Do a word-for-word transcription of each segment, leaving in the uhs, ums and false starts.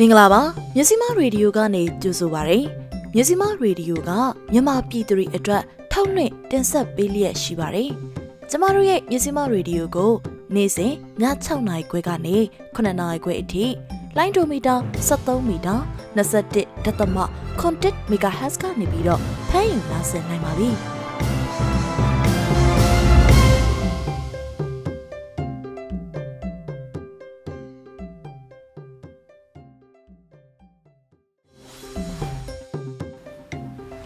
Minglaba, Yasima Radio Gani Jusubari, Yasima Radio Ga, Yama Pitri Etra, Towne, Tensa Bilia Shibari, Tamaria Yasima Radio Go, Nese, Natsaunai Quegani, Conanai Queti, Line to Mida, Sato Mida, Nasati Tatama, Content Mikahaska Nibido, Paying Nasen Naimabi.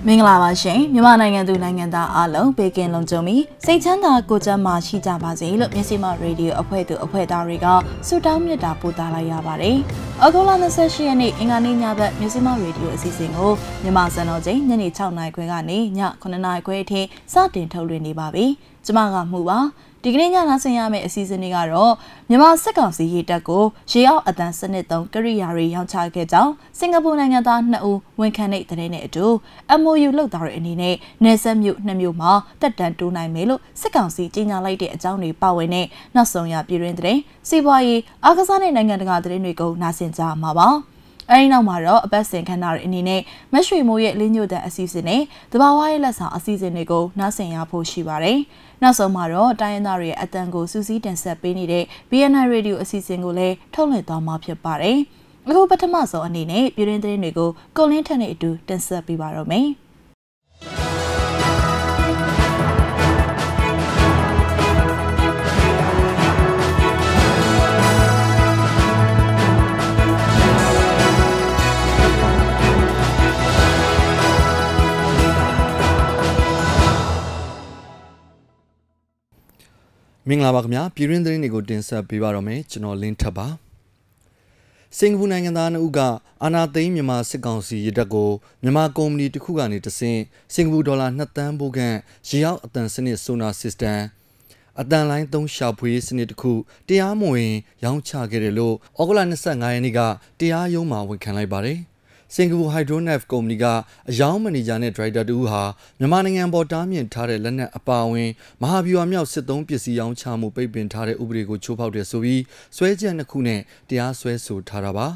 မင်္ဂလာပါရှင်မြန်မာနိုင်ငံသူနိုင်ငံသားအားလုံးဘေးကင်းလုံခြုံပြီးစိတ်ချမ်းသာကိုယ်ကျန်းမာရှိကြပါစေလို့မြန်မာ Radio အဖွဲ့သူအဖွဲ့သားတွေကဆုတောင်းမြတ်တာပို့သလိုက်ရပါတယ်။ဩဂုတ်လ ၂၈ ရက်နေ့အင်္ဂါနေ့ညဘက်မြန်မာ Radio အစီအစဉ်ကိုမြန်မာစံတော်ချိန်ညနေ ၆နာရီ ခွဲကနေ ည ၇နာရီ ခွဲအထိစတင်ထုတ်လွှင့်နေပါပြီ။ကျွန်မကမှုပါဒီကနေ့ညနာဆင်ရမယ့်အစီအစဉ်လေးကတော့မြန်မာစစ်ကောင်စီရေတပ်ကိုရေအောက်အသံစနစ်သုံးကရိယာတွေရောင်းချခဲ့ကြောင်းစင်ကာပူနိုင်ငံသားနှစ်ဦး M O U လောက်တာတွေအနေနဲ့နယ်စပ်မြို့နှစ်မြို့မှာတက်တန်တူးနိုင်မယ်လို့စစ်ကောင်စီကြေညာလိုက်တဲ့အကြောင်းတွေပါဝင်တဲ့နောက်ဆုံးရပြည်တွင်းသတင်းစီးပွားရေးအားကစားနဲ့နိုင်ငံတကာသတင်းတွေကိုနားဆင်ကြရမှာပါ။ အဲဒီနောက်မှာတော့အပတ်စဉ်ခန်းနာရီအနေနဲ့မရွှေမိုးရဲ့လင်းညွတ်တဲ့အစီအစဉ်နဲ့တဘာဝရဲ့လက်ဆောင်အစီအစဉ်တွေကိုနားဆင်ရဖို့ရှိပါတယ်။နောက်ဆုံးမှာတော့တိုင်းရင်းသားတွေအတန်ကိုစူးစီးတင်ဆက်ပေးနေတဲ့ B N I Radio အစီအစဉ်ကိုလည်းထုတ်လွှင့်သွားမှာဖြစ်ပါတယ်။အခုပထမဆုံးအနေနဲ့ပြည်တွင်းသတင်းတွေကိုကိုလင်းထက်နဲ့အတူတင်ဆက်ပေးပါရမယ်။ မင်္ဂလာပါခင်ဗျာပြည်တွင်းသတင်းတွေကိုတင်ဆက်ပေးပါရမယ်ကျွန်တော်လင်းထပ်ပါစင်ကာပူနိုင်ငံသားအုပ်ကအနာသိန်းမြန်မာစစ်ကောင်စီရတပ်ကိုမြန်မာကုမ္ပဏီတစ်ခုကနေတစင်စင်ကာပူဒေါ်လာ နှစ်သန်းဖိုးခန့်ရေအောက်အသံစနစ် Singapore Hydro Knife Company ကအရောင်းမန်နေဂျာနဲ့ဒရိုက်တာတူဟာမြန်မာနိုင်ငံပေါ်တားမြစ်ထားတဲ့လက်နက်အပါအဝင်မဟာဗျူဟာမြောက်စစ်သုံးပစ္စည်းရောင်းချမှုပိတ်ပင်ထားတဲ့ဥပဒေကိုချိုးဖောက်တယ်ဆိုပြီးစွဲချက်နှစ်ခုနဲ့တရားစွဲဆိုထားတာပါ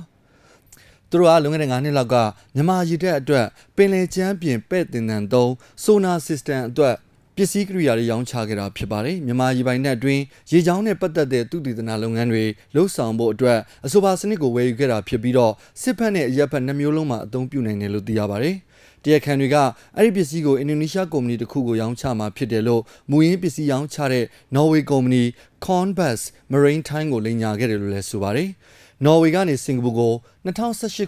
။ သူတို့ကလွန်ခဲ့တဲ့ငါးနှစ်လောက်ကမြန်မာရေတပ်အတွက်ပင်လယ်ကျမ်းပြင်ပဲ့တင်နံသုံး Sonar Systemအတွက် ပစ္စည်းကိရိယာတွေရောင်းချခဲ့တာဖြစ်ပါတယ်မြန်မာရေပိုင်နက်အတွင်းရေကြောင်းနဲ့ပတ်သက်တဲ့သုတေသနလုပ်ငန်းတွေလှုပ်ဆောင်ဖို့အတွက်အဆိုပါစနစ်ကိုဝယ်ယူခဲ့တာဖြစ်ပြီးတော့စစ်ဖက်နဲ့အရက်ဖက်နှစ်မျိုးလုံးမှာအသုံးပြုနိုင်တယ်လို့သိရပါတယ်တရားခံတွေကအဲ့ဒီပစ္စည်းကိုအင်ဒိုနီးရှားကုမ္ပဏီတစ်ခုကိုရောင်းချမှာဖြစ်တယ်လို့မူရင်းပစ္စည်းရောင်းချတဲ့ Norway ကုမ္ပဏီ Converse Marine Time ကိုလိမ်ညာခဲ့တယ်လို့လည်းဆိုပါတယ်။ ၂၀၁၈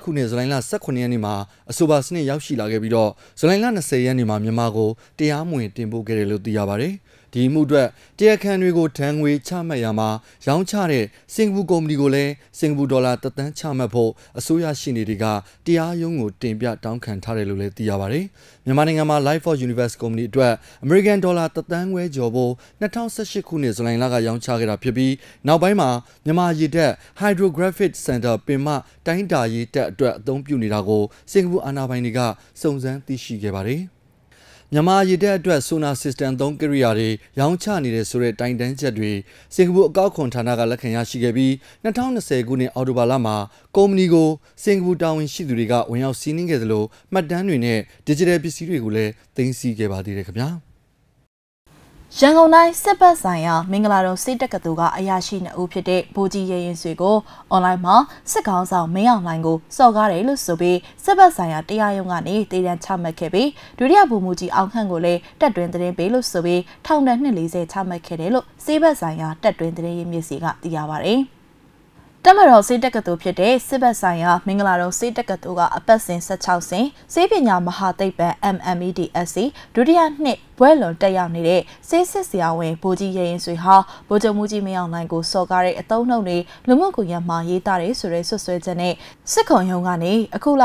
ခုနှစ် ဇူလိုင်လ ၁၇ ရက်နေ့မှာအဆိုပါစနစ်ရောက်ရှိလာခဲ့ပြီးတော့ဇူလိုင်လ ၂၀ ရက်နေ့မှာ မြန်မာကိုတရားမဝင်တင်ပို့ခဲ့တယ်လို့သိရပါတယ်။ဒီအမှုအတွက်တရားခံတွေကိုထန်းငွေချမှတ်ရမှာရောင်းချတဲ့စင်ကာပူကုမ္ပဏီကိုလည်းစင်ကာပူဒေါ်လာတစ်သန်းချမှတ်ဖို့အစိုးရရှေ့နေတွေကတရားရုံးကိုတင်ပြတောင်းခံထားတယ်လို့လည်းသိရပါတယ်။မြန်မာနိုင်ငံမှာ Life for Universe ကုမ္ပဏီအတွက် American ဒေါ်လာတစ်သန်းခွဲကျော်ဖို့ ၂၀၁၈ ခုနှစ် ဇူလိုင်လကရောင်းချခဲ့တာဖြစ်ပြီးနောက်ပိုင်းမှာမြန်မာရေတပ် Hydrographic Center ပင်မတိုင်းတာရေတပ်အတွက်အသုံးပြုနေတာကိုစင်ကာပူအာဏာပိုင်တွေကစုံစမ်းသိရှိခဲ့ပါတယ်။ မြန်မာရေတပ်အတွက် Sonar System သုံးကိရိယာတွေရောင်းချနေတဲ့ဆိုတဲ့တိုင်တန်းချက်တွေစင်ကာပူအကောက်ခွန်ဌာနကလက်ခံရရှိခဲ့ပြီး ၂၀၂၀ ခုနှစ်အောက်တိုဘာလမှာကုမ္ပဏီကိုစင်ကာပူတာဝန်ရှိသူတွေကဝင်ရောက်စီးနင်းခဲ့သလိုမှတ်တမ်းတွေနဲ့ Digital ပစ္စည်းတွေကိုလည်းသိမ်းဆည်းခဲ့ပါတယ်ခင်ဗျာ ရန်ကုန်တိုင်းစစ်ဘက်ဆိုင်ရာမင်္ဂလာတုံးစစ်တက္ကသိုလ်ကအရာရှိနှစ်ဦးဖြစ်တဲ့ဗိုလ်ကြီးရဲရင်ဆွေကိုအွန်လိုင်းမှာစစ်ကောင်ဆောင်မင်းအောင်လှိုင်ကိုစော်ကားတယ်လို့ဆိုပြီးစစ်ဘက်ဆိုင်ရာတရားရုံးကနေတည်တံ့ချမှတ်ခဲ့ပြီးဒုတိယဗိုလ်မှူးကြီးအောင်ခန့်ကိုလည်းတပ်တွင်းသတင်းပေးလို့ဆိုပြီးထောင်ဒဏ် နှစ် ၄၀ ချမှတ်ခဲ့တယ်လို့စစ်ဘက်ဆိုင်ရာတပ်တွင်းသတင်းရင်းမြစ်စီကသိရပါတယ်။ တမတော်စေတက္ကသိုလ်ဖြစ်တဲ့စစ်ဘက်ဆိုင်ရာမင်္ဂလာတုံးစေတက္ကသိုလ်ကအပတ်စဉ် ၁၆ စင်စေးပညာမဟာသိပ္ပံ M M E D S C ဒုတိယနှစ်ဘွဲ့လွန်တက်ရောက်နေတဲ့ဆေးစစ်ဆရာဝန်ဗိုလ်ကြီးရဲရင်ဆွေဟာဗိုလ်ချုပ်မှူးကြီးမင်းအောင်လှိုင်ကိုစော်ကားတဲ့အသုံးအနှုန်းတွေလူမှုကွန်ရက်မှာရေးသားတယ်ဆိုတဲ့ဆွတ်ဆွဲချက်နဲ့စစ်ခုံရုံးကနေအခုလ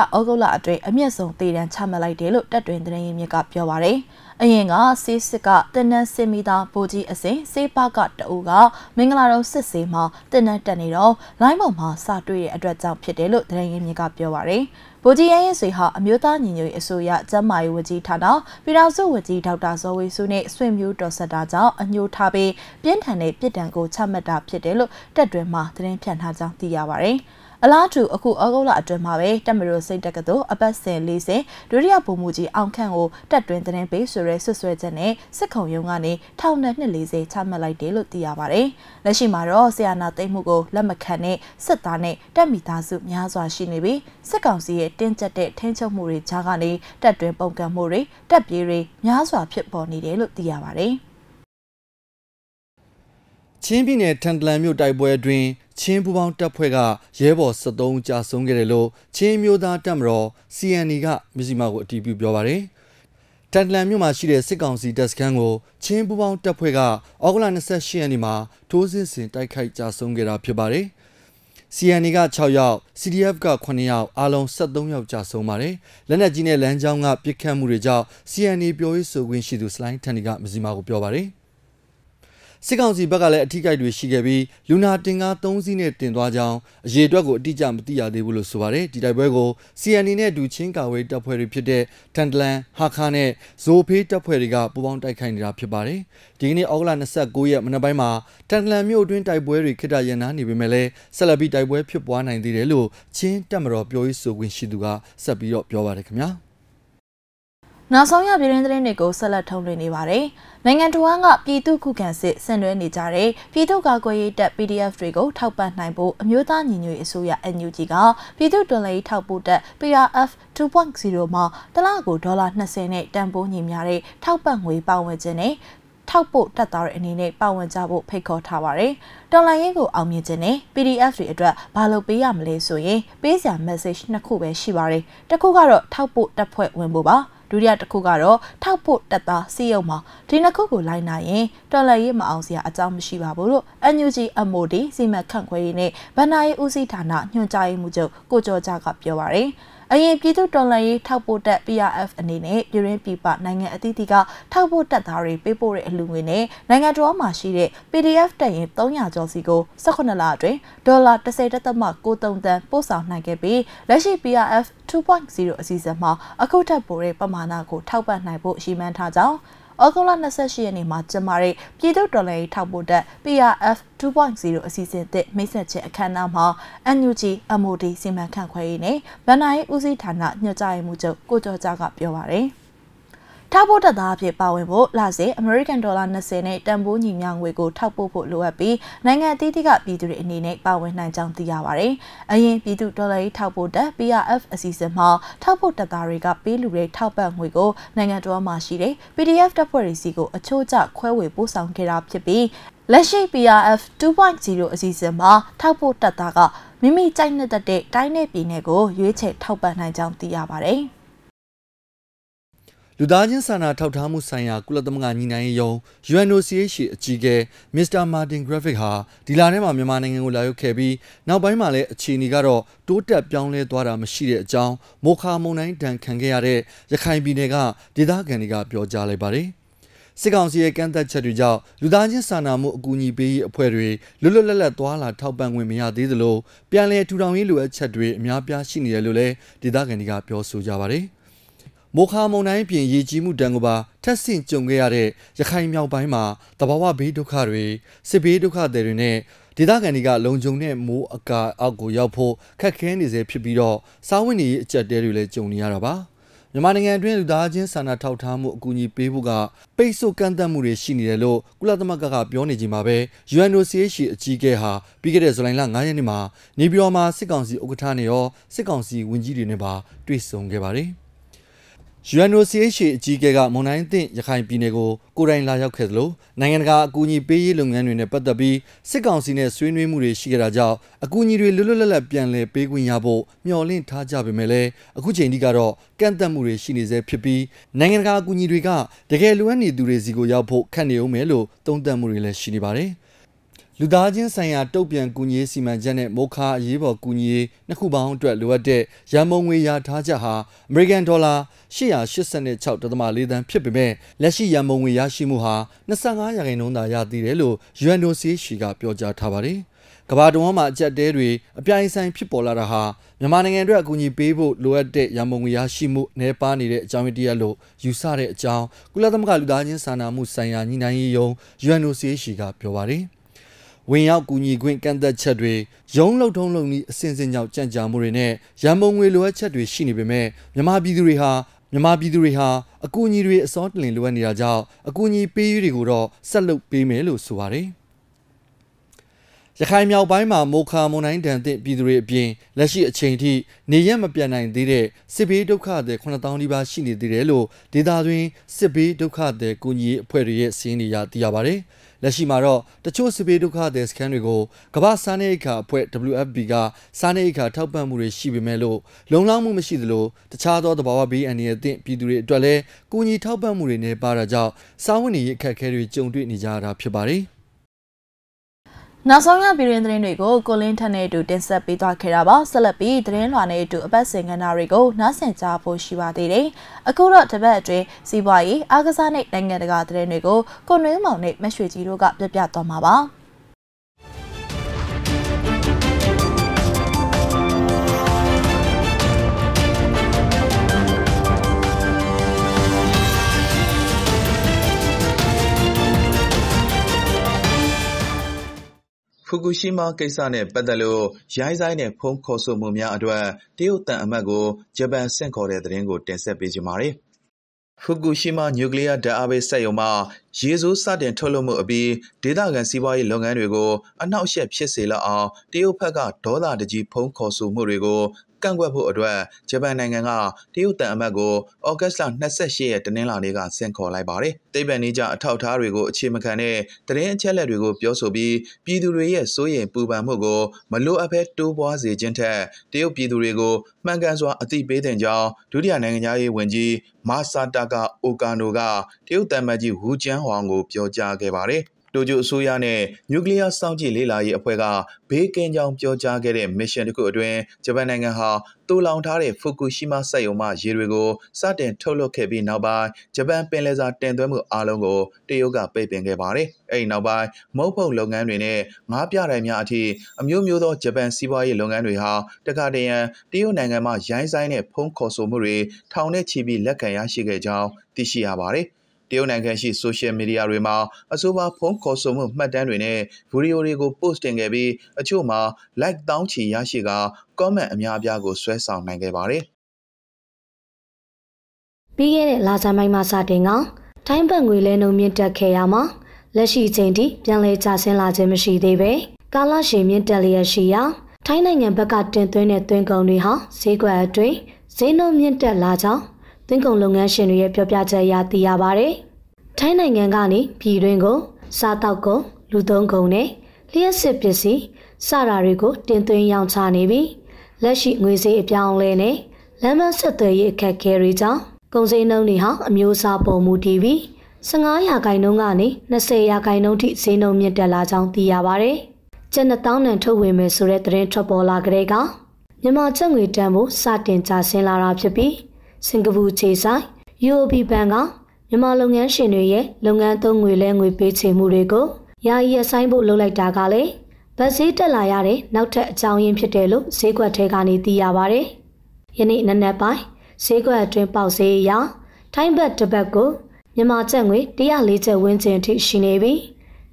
အရင်ကစစ်စစ်ကတနန်းစစ်မီတာဗိုလ်ကြီးအစင်စေးပါကတအူကမင်္ဂလာတုံးစစ်စေးမှာတနန်းတက်နေတော့လိုင်းပေါ်မှာစတွေ့တဲ့အအတွက်ကြောင့်ဖြစ်တယ်လို့သတင်းရင်းမြစ်ကပြောပါတယ် ဗိုလ်ကြီးရဲရင်ဆွေဟာအမျိုးသားညီညွတ်ရေးအစိုးရကျန်းမာရေးဝန်ကြီးဌာနပြည်ထောင်စုဝန်ကြီးဒေါက်တာဇော်ဝေစုနဲ့ဆွေမျိုးတော်ဆက်တာကြောင့်အညှိုးထားပြီးပြင်းထန်တဲ့ပြစ်ဒဏ်ကိုချမှတ်တာဖြစ်တယ်လို့တပ်တွင်မှသတင်းဖြန့်ထားကြောင်းသိရပါတယ်။ အ Alatu aku agola Jamawe, Damero Saint Dagado, Abasin Lise, Duria Bumuji, Ankano, Dadwentane Bay Sure Susretane, Seko Yungani, Town Nelise, Tamalai Delo Diamare, Lashimaro, Sianate Mugo, Lamakane, Satane, Damitazu, Nyazwa Shinibi, Sekansi, Tentate, Tencho Muri, Chagani, Dadwin Bonga Muri, Dabiri, Nyazwa Pitboni Delo Diamare. ချင်းပြည်နယ်တန်တလန်မြို့တိုက်ပွဲတွင်ချင်းပူပေါင်းတပ်ဖွဲ့ကရဲဘော် 73 ဦးကြာဆုံးခဲ့တယ်လို့ချင်းမျိုးသားတပ်မတော် C N A ကမြစ်စီမာကိုအတည်ပြုပြောပါတယ်။တန်တလန်မြို့မှာရှိတဲ့စစ်ကောင်စီတပ်စခန်းကိုချင်းပူပေါင်းတပ်ဖွဲ့ကဩဂုတ်လ ၂၈ ရက်နေ့မှာထိုးစစ်ဆင်တိုက်ခိုက်ကြာဆုံးခဲ့တာဖြစ်ပါတယ်။ C N A က ၆ ယောက် C D F က ၇ ယောက်အားလုံး သုံး ယောက်ကြာဆုံးပါတယ်။လက်နက်ကြီးနဲ့လမ်းကြောင်းကပစ်ခတ်မှုတွေကြောင့် C N A ပြောရေးဆိုခွင့်ရှိသူစလိုင်းထန်နီကမြစ်စီမာကိုပြောပါတယ်။ စစ်ကောင်စီဘက်ကလည်းအထိကိုက်တွေရှိခဲ့ပြီးလူနာတင်ကားသုံးစီးနဲ့တင်သွားကြောင်းအရေအတွက်ကိုအတိအကျမသိရသေးဘူးလို့ဆိုပါတယ်။ဒီတိုက်ပွဲကို C N A နဲ့ဒူချင်းကာဝေးတပ်ဖွဲ့တွေဖြစ်တဲ့တန်တလန်ဟာခါနဲ့ဇိုဖေးတပ်ဖွဲ့တွေကပူးပေါင်းတိုက်ခိုက်နေတာဖြစ်ပါတယ်။ဒီကနေ့ ဩဂုတ်လ ၂၉ ရက်မနက်ပိုင်းမှာတန်တလန်မြို့အတွင်းတိုက်ပွဲတွေခေတ္တရပ်နားနေပေမဲ့လည်းဆက်လက်ပြီးတိုက်ပွဲဖြစ်ပွားနိုင်သေးတယ်လို့ချင်းတပ်မတော်ပြောရေးဆိုခွင့်ရှိသူကဆက်ပြီးတော့ပြောပါတယ်ခင်ဗျာ။ နောက်ဆုံးရပြည်တွင်းသတင်းတွေကိုဆက်လက်ထုတ်လွှင့်နေပါတယ်။နိုင်ငံတော်ကပြည်သူ့ခုခံစစ်ဆင်နွှဲနေကြတဲ့ပြည်သူ့ကာကွယ်ရေးတပ် P D F တွေကိုထောက်ပံ့နိုင်ဖို့အမျိုးသားညီညွတ်ရေးအစိုးရ N U G ကပြည်သူ့တွင်လေးထောက်ပို့တပ် P R F two point zero မှာတလကိုဒေါ်လာ ၂၀ နဲ့တန်ဖိုးညီမျှတဲ့ထောက်ပံ့ငွေပါဝင်ခြင်းနဲ့ထောက်ပို့တပ်သားတွေအနေနဲ့ပါဝင်ကြဖို့ဖိတ်ခေါ်ထားပါတယ်။တော်လှန်ရေးကိုအောင်မြင်ခြင်းနဲ့ P D F တွေအတွက်ဘာလုပ်ပေးရမလဲဆိုရင်ပေးစရာ message နှစ်ခုပဲရှိပါတယ်။တစ်ခုကတော့ထောက်ပို့တပ်ဖွဲ့ဝင်ဖို့ပါ ဒုတိယတစ်ခုကတော့ထောက်ပို့တပ်သားစီးရုံမှာဒီနှစ်ခုကိုလိုက်နိုင်ရင်တော်လှန်ရေးမအောင်စရာအကြောင်းမရှိပါဘူးလို့ N U G M O D စီမံခန့်ခွဲရေးနဲ့ B N I ဦးစီးဌာနညွှန်ကြားရေးမှူးချုပ်ကိုကျော်ကြားကပြောပါတယ် အရင်ပြည်သူ့တော်လှန်ရေးထောက်ပို့တပ် P R F အနေနဲ့ပြည်တွင်းပြည်ပနိုင်ငံအသီးသီးကထောက်ပို့တပ်သားတွေပေးပို့တဲ့အလှူငွေနဲ့နိုင်ငံတော်မှာရှိတဲ့ P D F တပ်ရင်း သုံးရာကျော်စီကို ၁၇ လအတွင်း ဒေါ်လာ ၁၀ ဒသမ ၉ သုံး သန်းပို့ဆောင်နိုင်ခဲ့ပြီးလက်ရှိ P R F two point zero အစီအစဉ်မှာအခုထပ်ပိုတဲ့ပမာဏကိုထောက်ပံ့နိုင်ဖို့ရည်မှန်းထားကြောင်း ဩဂုတ်လ ၂၈ ရက်နေ့မှာကျင်းပတဲ့ပြည်သူ့တော်လှန်ရေးထောက်ပို့တပ် P R F two point zero အစီအစဉ်သစ်မိတ်ဆက်ခြင်းအခမ်းအနားမှာ N U G M O D စီမံခန့်ခွဲရေးနဲ့ B N I ဦးစီးဌာနညွှန်ကြားရေးမှူးချုပ်ကိုကျော်ကြားကပြောပါတယ် ထောက်ပို့တပ်သားအဖြစ်ပါဝင်ဖို့လစဉ်အမေရိကန်ဒေါ်လာ ၂၀ နဲ့တန်ဖိုးညီမျှငွေကိုထောက်ပို့ဖို့လိုအပ်ပြီးနိုင်ငံအသီးသီးကပြည်သူတွေအနေနဲ့ပါဝင်နိုင်ကြောင်းသိရပါတယ်။အရင်ပြည်သူ့ဒေါ်လာရေးထောက်ပို့တပ် P R F အစီအစဉ်မှာထောက်ပို့တပ်သားတွေကပေးလူတွေထောက်ပံ့ငွေကိုနိုင်ငံတော်မှာရှိတဲ့ P D F တပ်ဖွဲ့တွေစီကိုအချို့ကျခွဲဝေပို့ဆောင်ခဲ့တာဖြစ်ပြီး လက်ရှိ P R F two point zero အစီအစဉ်မှာထောက်ပို့တပ်သားကမိမိကြိုက်နှစ်သက်တဲ့တိုင်းနဲ့ပြည်နယ်ကိုရွေးချယ်ထောက်ပံ့နိုင်ကြောင်းသိရပါတယ်။ လူသားချင်းစာနာထောက်ထားမှုဆိုင်ရာကုလသမဂ္ဂညီနိုင်ရေးယုံ U N O C H A အကြီးအကဲ Mister Martin Griffiths ဟာဒီလထဲမှာမြန်မာနိုင်ငံကိုလာရောက်ခဲ့ပြီးနောက်ပိုင်းမှာလည်းအခြေအနေကတော့တိုးတက်ပြောင်းလဲသွားတာမရှိတဲ့အကြောင်း မိုခါမုန်တိုင်းဒဏ်ခံခဲ့ရတဲ့ရခိုင်ပြည်နယ်ကဒေသခံတွေကပြောကြားလိုက်ပါတယ် စစ်ကောင်စီရဲ့ကန့်သတ်ချက်တွေကြောင့်လူသားချင်းစာနာမှုအကူအညီပေးရေးအဖွဲ့တွေလွတ်လွတ်လပ်လပ်သွားလာထောက်ပံ့ခွင့်မရသေးသလိုပြန်လည်ထူထောင်ရေးလိုအပ်ချက်တွေအများပြားရှိနေတယ်လို့လည်းဒေသခံတွေကပြောဆိုကြပါတယ် မိုခါမုန်တိုင်းပြင်ရေကြီးမှုတန်ကပါထပ်ဆင့်ကြုံခဲ့ရတဲ့ရခိုင်မြောက်ပိုင်းမှာတဘာဝဘေးဒုက္ခတွေစစ်ဘေးဒုက္ခတွေနဲ့ဒေသခံတွေကလုံခြုံတဲ့မိုးအကာအောက်ကိုရောက်ဖို့ခက်ခဲနေစေဖြစ်ပြီးတော့စားဝတ်နေရေးအကျပ်တဲတွေလည်းကြုံနေရတာပါမြန်မာနိုင်ငံတွင်လူသားချင်းစာနာထောက်ထားမှုအကူအညီပေးဖို့ကပိတ်ဆို့ကန့်သတ်မှုတွေရှိနေတယ်လို့ကုလသမဂ္ဂကပြောနေချိန်မှာပဲ U N O C H A အကြီးအကဲဟာပြီးခဲ့တဲ့ဇူလိုင်လ ၅ ရက်နေ့မှာ နေပြည်တော်မှာစစ်ကောင်စီဥက္ကဋ္ဌနဲ့ရောစစ်ကောင်စီဝန်ကြီးတွေနဲ့ပါတွေ့ဆုံခဲ့ပါတယ် U N O C H A အကြီးအကဲကမွန်တိုင်းအသင့်ရခိုင်ပြည်နယ်ကိုကိုယ်တိုင်လာရောက်ခဲ့သလိုနိုင်ငံတကာအကူအညီပေးရေးလုပ်ငန်းတွေနဲ့ပတ်သက်ပြီးစစ်ကောင်စီနဲ့ဆွေးနွေးမှုတွေရှိခဲ့တာကြောင့်အကူအညီတွေလွတ်လွတ်လပ်လပ်ပြန်လည်ပေးခွင့်ရဖို့မျှော်လင့်ထားကြပေမဲ့လည်းအခုချိန်ထိကတော့ကန့်သတ်မှုတွေရှိနေဆဲဖြစ်ပြီးနိုင်ငံတကာအကူအညီတွေကတကယ်လိုအပ်နေသူတွေစီကိုရောက်ဖို့ခက်နေဦးမယ်လို့သုံးသပ်မှုတွေလည်းရှိနေပါတယ် လူသားချင်းဆိုင်ရာတုံ့ပြန်ကူညီရေးစီမံချက်နဲ့မိုခါအရေးပေါ်ကူညီရေးနှစ်ခုပေါင်းအတွက်လိုအပ်တဲ့ရန်ပုံငွေရထားချက်ဟာအမေရိကန်ဒေါ်လာ ၈၈၆ ဒသမ ၄ သန်းဖြစ်ပေမဲ့လက်ရှိရန်ပုံငွေရရှိမှုဟာ ၂၅ ရာခိုင်နှုန်းသာရသေးတယ်လို့ U N O C H A ကပြောကြားထားပါတယ်။ကမ္ဘာတဝန်းမှာအကျပ်တဲတွေအပြိုင်ဆိုင်ဖြစ်ပေါ်လာတာဟာမြန်မာနိုင်ငံအတွက်အကူအညီပေးဖို့လိုအပ်တဲ့ရန်ပုံငွေရရှိမှုနည်းပါးနေတဲ့အကြောင်းတတိယလို့ယူဆတဲ့အကြောင်းကုလသမဂ္ဂလူသားချင်းစာနာမှုဆိုင်ရာညှိနှိုင်းရေးယုံ U N O C H A ကပြောပါတယ်။ ဝင်ရောက်ကူညီခွင့်ကန့်သက်ချက်တွေရုံးလှုပ်ထုံးလုံနည်းအစဉ်အဆက်ကြောင့်ကြန့်ကြာမှုတွေနဲ့ရန်ပုံငွေလိုအပ်ချက်တွေရှိနေပေမဲ့မြန်မာပြည်သူတွေဟာမြန်မာပြည်သူတွေဟာအကူအညီတွေအစောတလင်လိုအပ်နေတာကြောင့်အကူအညီပေးရေးတွေကိုတော့ဆက်လုပ်ပေးမယ်လို့ဆိုပါတယ်ရခိုင်မြောက်ပိုင်းမှာမိုခါမွန်တိုင်းတန်တဲ့ပြည်သူတွေအပြင်လက်ရှိအချိန်ထိနေရမပြတ်နိုင်သေးတဲ့စစ်ဘေးဒုက္ခသည်ခုနှစ်သောင်းနီးပါးရှိနေသေးတယ်လို့ဒေသတွင်းစစ်ဘေးဒုက္ခသည်ကူညီရေးအဖွဲ့တွေရဲ့စာရင်းတွေအရသိရပါတယ်။လက်ရှိမှာတော့တချို့စစ်ဘေးဒုက္ခသည်စခန်းတွေကိုကမ္ဘာ့စားနပ်ရိက္ခာအဖွဲ့ W F P ကစားနပ်ရိက္ခာထောက်ပံ့မှုတွေရှိပေမဲ့လို့လုံလောက်မှုမရှိသလိုတခြားသောသဘာဝဘေးအန္တရာယ်တဲ့ပြည်သူတွေအတွက်လည်းကူညီထောက်ပံ့မှုတွေနဲ့ပါတာကြောင့်စားဝတ်နေရေးအခက်အခဲတွေကြုံတွေ့နေကြတာဖြစ်ပါတယ်။နောက်ဆုံးရပြည်တွင်းသတင်းတွေကိုကိုလင်းထက်နဲ့အတူတင်ဆက်ပေးသွားခဲ့တာပါဆက်လက်ပြီးသတင်းလွှာနဲ့အတူအပတ်စဉ်ကဏ္ဍတွေကိုနားဆင်ကြဖို့ရှိပါသေးတယ်အခုတော့တစ်ပတ်အတွင်းစီးပွားရေးအားကစားနဲ့နိုင်ငံတကာသတင်းတွေကိုကိုနှွေးမောင်နဲ့မရွှေကြီးတို့ကပြပြသွားမှာပါဖူကူရှီမာကိစ္စနဲ့ပတ်သက်လို့ရိုင်းဆိုင်တဲ့ဖုံးခေါ်ဆိုမှုများအတွက်တရုတ်တန်အမတ်ကိုဂျပန်ဆင့်ခေါ်တဲ့သတင်းကိုတင်ဆက်ပေးကြပါမယ်။ဖူကူရှီမာနျူကလ িয়ার ဓာတ်အားပေးစက်ရုံမှာရေစိုးစတင်ထုတ်လုပ်မှုအပြီးဒေသခံစီးပွားရေးလုပ်ငန်းတွေကိုအနှောက်အယှက်ဖြစ်စေလောက်အောင်တရုတ်ဘက်ကဒေါသတကြီးဖုံးခေါ်ဆိုမှုတွေကိုကန့်ကွက်ဖို့အတွက်ဂျပန်နိုင်ငံကတရုတ်တန်အမတ်ကိုဩဂတ်စ်လ၂၈ရက်တနင်္လာနေ့ကဆင့်ခေါ်လိုက်ပါတယ်။သိပ္ပံနည်းကျအထောက်အထားတွေကိုအခြေမခံတဲ့သတင်းအချက်အလက်တွေကိုပြောဆိုပြီးပြည်သူတွေရဲ့စိုးရိမ်ပူပန်မှုကိုမလိုအပ်ဘဲတိုးပွားစေခြင်းထက်တရုတ်ပြည်သူတွေကိုမှန်ကန်စွာအသိပေးတဲ့ကြောင်းဒုတိယနိုင်ငံသားရေးဝန်ကြီးမာဆာတာကာအိုကာနိုကတရုတ်တန်အမတ်ကြီးဝူကျန်းဟွာကိုပြောကြားခဲ့ပါတယ်။တိုကျိုအစိုးရနဲ့နျူကလ িয়ার စောင့်ကြည့်လေ့လာရေးအဖွဲ့ကဘေးကင်းကြောင်းပြောကြားခဲ့တဲ့ mission တစ်ခုအတွင်းဂျပန်နိုင်ငံဟာတူလောင်ထားတဲ့ Fukushima စက်ရုံမှရေတွေကိုစတင်ထုတ်လွှတ်ခဲ့ပြီးနောက်ပိုင်းဂျပန်ပင်လယ်စာတင်သွင်းမှုအားလုံးကိုတရုတ်ကပိတ်ပင်ခဲ့ပါတယ်။အဲဒီနောက်ပိုင်းမုတ်ဖုတ်လုပ်ငန်းတွေနဲ့ငါးပြတိုင်များအထိအမျိုးမျိုးသောဂျပန်စီးပွားရေးလုပ်ငန်းတွေဟာတခါတရံတရုတ်နိုင်ငံမှရိုင်းဆိုင်တဲ့ဖုံးခေါ်ဆိုမှုတွေထောင်နဲ့ချီပြီးလက်ခံရရှိခဲ့ကြောင်းသိရှိရပါတယ်။တရုတ်နိုင်ငံရှိ social media တွေမှာအဆိုပါဖုန်းခေါ်ဆိုမှုမှတ်တမ်းတွေနဲ့ video တွေကို post တင်ခဲ့ပြီးအချို့မှာ like တောင်းချီရရှိက comment အများအပြားကိုဆွဲဆောင်နိုင်ခဲ့ပါတယ်။ပြီးခဲ့တဲ့လာဇာမိုင်းမှာစတင်ကထိုင်းဘတ်ငွေလဲနှုန်းမြင့်တက်ခဲ့ရမှာလက်ရှိချိန်ထိပြန်လည်ကျဆင်းလာခြင်းမရှိသေးပဲကာလရှည်မြင့်တက်လျက်ရှိရာထိုင်းနိုင်ငံဘက်ကတင်သွင်းတဲ့သွင်းကုန်တွေဟာဈေးကွက်အတွင်းဈေးနှုန်းမြင့်တက်လာကြောင်းသွင်းကုန်လုပ်ငန်းရှင်တွေရဲ့ပြောပြချက်အရသိရပါတယ်။ထိုင်းနိုင်ငံကနေပြည်တွင်းကိုစားတောက်ကုန်၊လူသုံးကုန်နဲ့လျှက်စစ်ပစ္စည်းစတာတွေကိုတင်သွင်းရောင်းချနေပြီးလက်ရှိငွေစည်းအပြောင်းအလဲနဲ့လမ်းမဆက်သွယ်ရေးအခက်အခဲတွေကြောင့်ကုန်စည်နှုန်းတွေဟာအမျိုးအစားပေါ်မူတည်ပြီး၁၅ရာခိုင်နှုန်းကနေ၂၀ရာခိုင်နှုန်းထိဈေးနှုန်းမြင့်တက်လာကြောင်းသိရပါတယ်။ကျပ်နှစ်သောင်းတန်ထုတ်ဝယ်မယ်ဆိုတဲ့သတင်းထွက်ပေါ်လာကြတဲ့ကမြန်မာကျပ်ငွေတန်ဖိုးစတင်ကျဆင်းလာတာဖြစ်ပြီးစင်ကာပူခြေဆိုင် U O B ဘဏ်ကမြန်မာလုပ်ငန်းရှင်တွေရဲ့လုပ်ငန်းသုံးငွေလဲငွေပေးချေမှုတွေကိုယာယီရပ်ဆိုင်းဖို့လုပ်လိုက်တာကလည်းဗတ်ဈေးတက်လာရတဲ့နောက်ထပ်အကြောင်းရင်းဖြစ်တယ်လို့ဈေးကွက်ထဲကနေသိရပါတယ်။ယနေ့နံနက်ပိုင်းဈေးကွက်အတွင်းပေါက်ဈေးအရထိုင်းဘတ်တစ်ဘတ်ကိုမြန်မာကျပ်ငွေ၁၀၄ကျပ်ဝန်းကျင်အထိရှိနေပြီး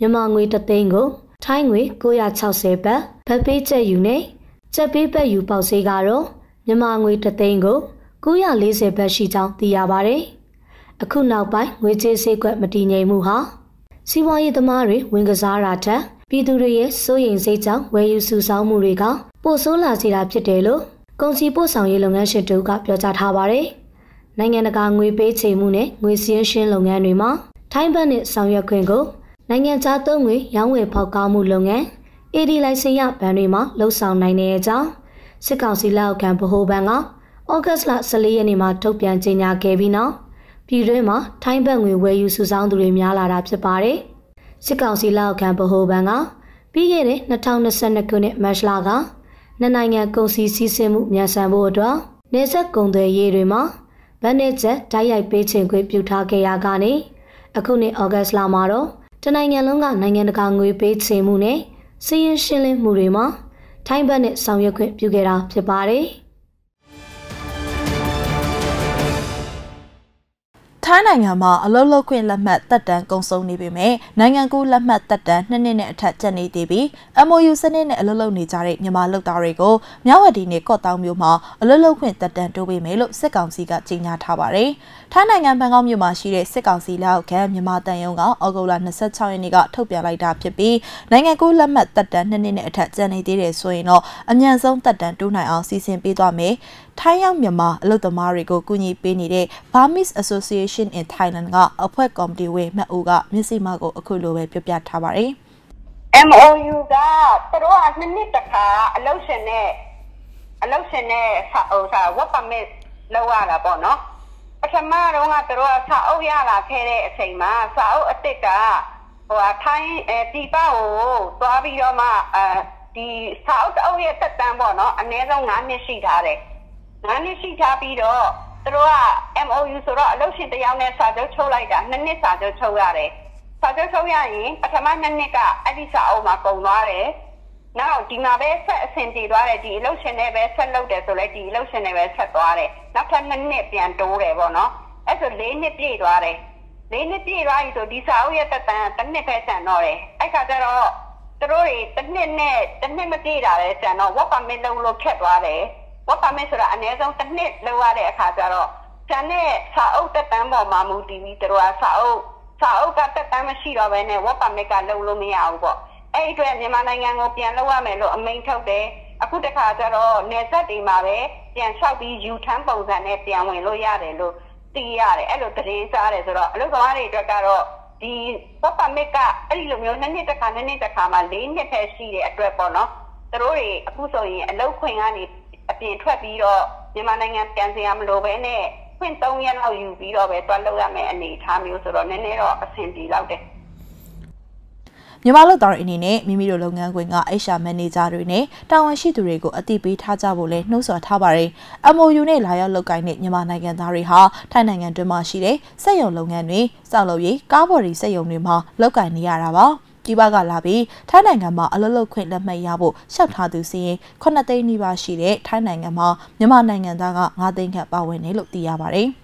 မြန်မာငွေတစ်သိန်းကိုထိုင်းငွေ၉၆၀ဘတ်ဗတ်ပေးကျပ်ယူနဲ့ကျပ်ပေးဘတ်ယူပေါက်ဈေးကတော့မြန်မာငွေတစ်သိန်းကို၉၄၀ဘတ်ရှိကြောင်းသိရပါတယ်။အခုနောက်ပိုင်းငွေကြေးဈေးကွက်မတည်ငြိမ်မှုဟာစီးပွားရေးသမားတွေဝင်ကစားတာထက်ပြည်သူတွေရဲ့စိုးရိမ်စိတ်ကြောင့်ဝယ်ယူစုဆောင်းမှုတွေကပိုဆိုးလာစေတာဖြစ်တယ်လို့ကုန်စည်ပို့ဆောင်ရေးလုပ်ငန်းရှင်တို့ကပြောကြားထားပါတယ်။နိုင်ငံတကာငွေပေးချေမှုနဲ့ငွေစည်းရှင်းလုပ်ငန်းတွေမှာထိုင်းဘတ်နဲ့ဆောင်ရွက်ခွင့်ကိုနိုင်ငံခြားသုံးငွေရောင်းဝယ်ဖောက်ကားမှုလုပ်ငန်း A D လိုင်စင်ရဘဏ်တွေမှာလှုပ်ဆောင်နိုင်တဲ့အကြောင်းစစ်ကောင်စီလက်အောက်ခံဗဟိုဘဏ်ကဩဂတ်စ်လ၁၄ရက်နေ့မှာထုတ်ပြန်ကြေညာခဲ့ပြီးနောက်ပြည်တွင်းမှာထိုင်းဘတ်ငွေဝယ်ယူစုဆောင်းသူတွေများလာတာဖြစ်ပါတယ်။စစ်ကောင်စီလက်အောက်ခံဗဟိုဘဏ်ကပြီးခဲ့တဲ့၂၀၂၂ခုနှစ်မတ်လကနှစ်နိုင်ငံကုန်စည်စီးဆင်းမှုမြန်ဆန်ဖို့အတွက်နယ်စပ်ကုန်သွယ်ရေးတွေမှာဘဏ်နဲ့ချက်တိုက်ရိုက်ပေးချေခွင့်ပြုထားခဲ့ရကနေအခုနှစ်ဩဂတ်စ်လမှာတော့တနိုင်ငံလုံးကနိုင်ငံတကာငွေပေးချေမှုနဲ့စီးရင်ရှင်းလင်းမှုတွေမှာထိုင်းဘတ်နဲ့ဆောင်ရွက်ခွင့်ပြုခဲ့တာဖြစ်ပါတယ်။ Tháiနိုင်ငံမှာ အလုပ်လုပ်ခွင့်လက်မှတ်သက်တမ်းကုန်ဆုံးနေပြီမဲ့နိုင်ငံကူးလက်မှတ်သက်တမ်းနှစ်နှစ်နဲ့အထက်ကျန်နေသေးပြီး M O U စနစ်နဲ့အလုပ်လုပ်နေကြတဲ့မြန်မာလုပ်သားတွေကိုမြဝတီနဲ့ကော့တောင်မြို့မှာအလုပ်လုပ်ခွင့်သက်တမ်းတိုးပေးမယ်လို့စစ်ကောင်စီကကြေညာထားပါတယ်။ထိုင်းနိုင်ငံဘန်ကောက်မြို့မှာရှိတဲ့စစ်ကောင်စီလက်အောက်ခံမြန်မာတန်ယုံကဩဂုတ်လ၂၆ရက်နေ့ကထုတ်ပြန်လိုက်တာဖြစ်ပြီးနိုင်ငံကူးလက်မှတ်သက်တမ်းနှစ်နှစ်နဲ့အထက်ကျန်နေသေးတယ်ဆိုရင်တော့အမြန်ဆုံးသက်တမ်းတိုးနိုင်အောင်စီစဉ်ပေးသွားမယ်။ထိုင်းရောက်မြန်မာအလုပ်သမားတွေကိုကူညီပေးနေတဲ့ Burmese Association in Thailand ကအဖွဲ့ကော်မတီဝင်မတ်ဦးကမျက်စိမှကိုအခုလိုပဲပြောပြထားပါတယ်။ M O U ကသူတို့ကနှစ်နှစ်တစ်ခါအလုပ်ရှင်နဲ့အလုပ်ရှင်နဲ့ဟိုစာ work permit လောက်ရတာပေါ့နော်။ပထမတော့ကသူတို့ကစာအုပ်ရလာခဲ့တဲ့အချိန်မှာစာအုပ်အစ်စ်ကဟိုအထိုင်းဒီပါကိုသွားပြီးတော့မှအဲဒီစာအုပ်အုပ်ရဲ့သက်တမ်းပေါ့နော်အနည်းဆုံး၅နှစ်ရှိထားတယ်။၅နှစ်ရှိထားပြီးတော့သူတို့က M O U ဆိုတော့အလုပ်ရှင်တစ်ယောက်နဲ့စာချုပ်ချုပ်လိုက်တာနှစ်နှစ်စာချုပ်ချုပ်ရတယ်။စာချုပ်ချုပ်ရရင်ပထမနှစ်နှစ်ကအဲ့ဒီစာအုပ်မှာကုန်သွားတယ်။နောက်ဒီမှာပဲဆက်အဆင်ပြေသွားတယ်ဒီအလုပ်ရှင်နဲ့ပဲဆက်လုပ်တယ်ဆိုလဲဒီအလုပ်ရှင်နဲ့ပဲဆက်သွားတယ်။နောက်ထပ်နှစ်နှစ်ပြန်တိုးတယ်ပေါ့နော်။အဲ့ဆို၄နှစ်ပြည့်သွားတယ်။၄နှစ်ပြည့်သွားပြီဆိုဒီစာအုပ်ရဲ့သက်တမ်းတစ်နှစ်ပဲကျန်တော့တယ်။အဲ့ခါကျတော့သူတို့တွေတစ်နှစ်နဲ့တစ်နှစ်မပြည့်တာလဲကျန်တော့ work permit လုပ်လို့ခက်သွားတယ်။Work permit ဆိုတာအနည်းဆုံးတစ်နှစ်လောက်ရတဲ့အခါကျတော့ကျန်တဲ့စာအုပ်သက်တမ်းပေါ်မှာမူတည်ပြီးတို့ကစာအုပ်စာအုပ်ကသက်တမ်းမရှိတော့ဘဲနဲ့ work permit ကလုပ်လို့မရဘူးပေါ့အဲ့ဒီအတွက်မြန်မာနိုင်ငံကိုပြန်လုပ်ရမယ်လို့အမိန့်ထုတ်တယ်အခုတခါကျတော့နယ်စပ်တွေမှာပဲပြန်လျှောက်ပြီး U turn ပုံစံနဲ့ပြန်ဝင်လို့ရတယ်လို့သိရတယ်အဲ့လိုသတင်းစားတယ်ဆိုတော့အလုပ်သမားတွေအတွက်ကတော့ဒီ work permit ကအဲ့ဒီလိုမျိုးနှစ်နှစ်တစ်ခါနှစ်နှစ်တစ်ခါမှ၄နှစ်ပဲရှိတဲ့အတွက်ပေါ့နော်တို့တွေအခုဆိုရင်အလုပ်ခွင့်ကနေအပြင်ထွက်ပြီးတော့မြန်မာနိုင်ငံပြန်စရာမလိုပဲနဲ့ဖွင့်သုံးရက်လောက်ယူပြီးတော့ပဲတွားလောက်ရမယ်အနေထားမျိုးဆိုတော့နည်းနည်းတော့အဆင်ပြေလောက်တယ်မြန်မာလုပ်သားတွေအနေနဲ့မိမိတို့လုပ်ငန်းခွင်က H R မန်နေဂျာတွေနဲ့တာဝန်ရှိသူတွေကိုအသိပေးထားကြဖို့လည်းနှိုးဆော်ထားပါတယ်။ M O U နဲ့လာရောက်လုပ်ကိုင်တဲ့မြန်မာနိုင်ငံသားတွေဟာထိုင်းနိုင်ငံတွင်းမှာရှိတဲ့စက်ရုံလုပ်ငန်းတွေစောက်လုပ်ရေးကားပေါ်ရီစက်ရုံတွေမှာလုပ်ကိုင်နေရတာပါ။ပြည်ပကလာပြီးထိုင်းနိုင်ငံမှာအလုပ်လုပ်ခွင့်လက်မှတ်ရဖို့လျှောက်ထားသူစီရင်ခုနှစ်သိန်းနီးပါးရှိတဲ့ထိုင်းနိုင်ငံမှာမြန်မာနိုင်ငံသားက၅သိန်းခန့်ပါဝင်တယ်လို့သိရပါတယ်။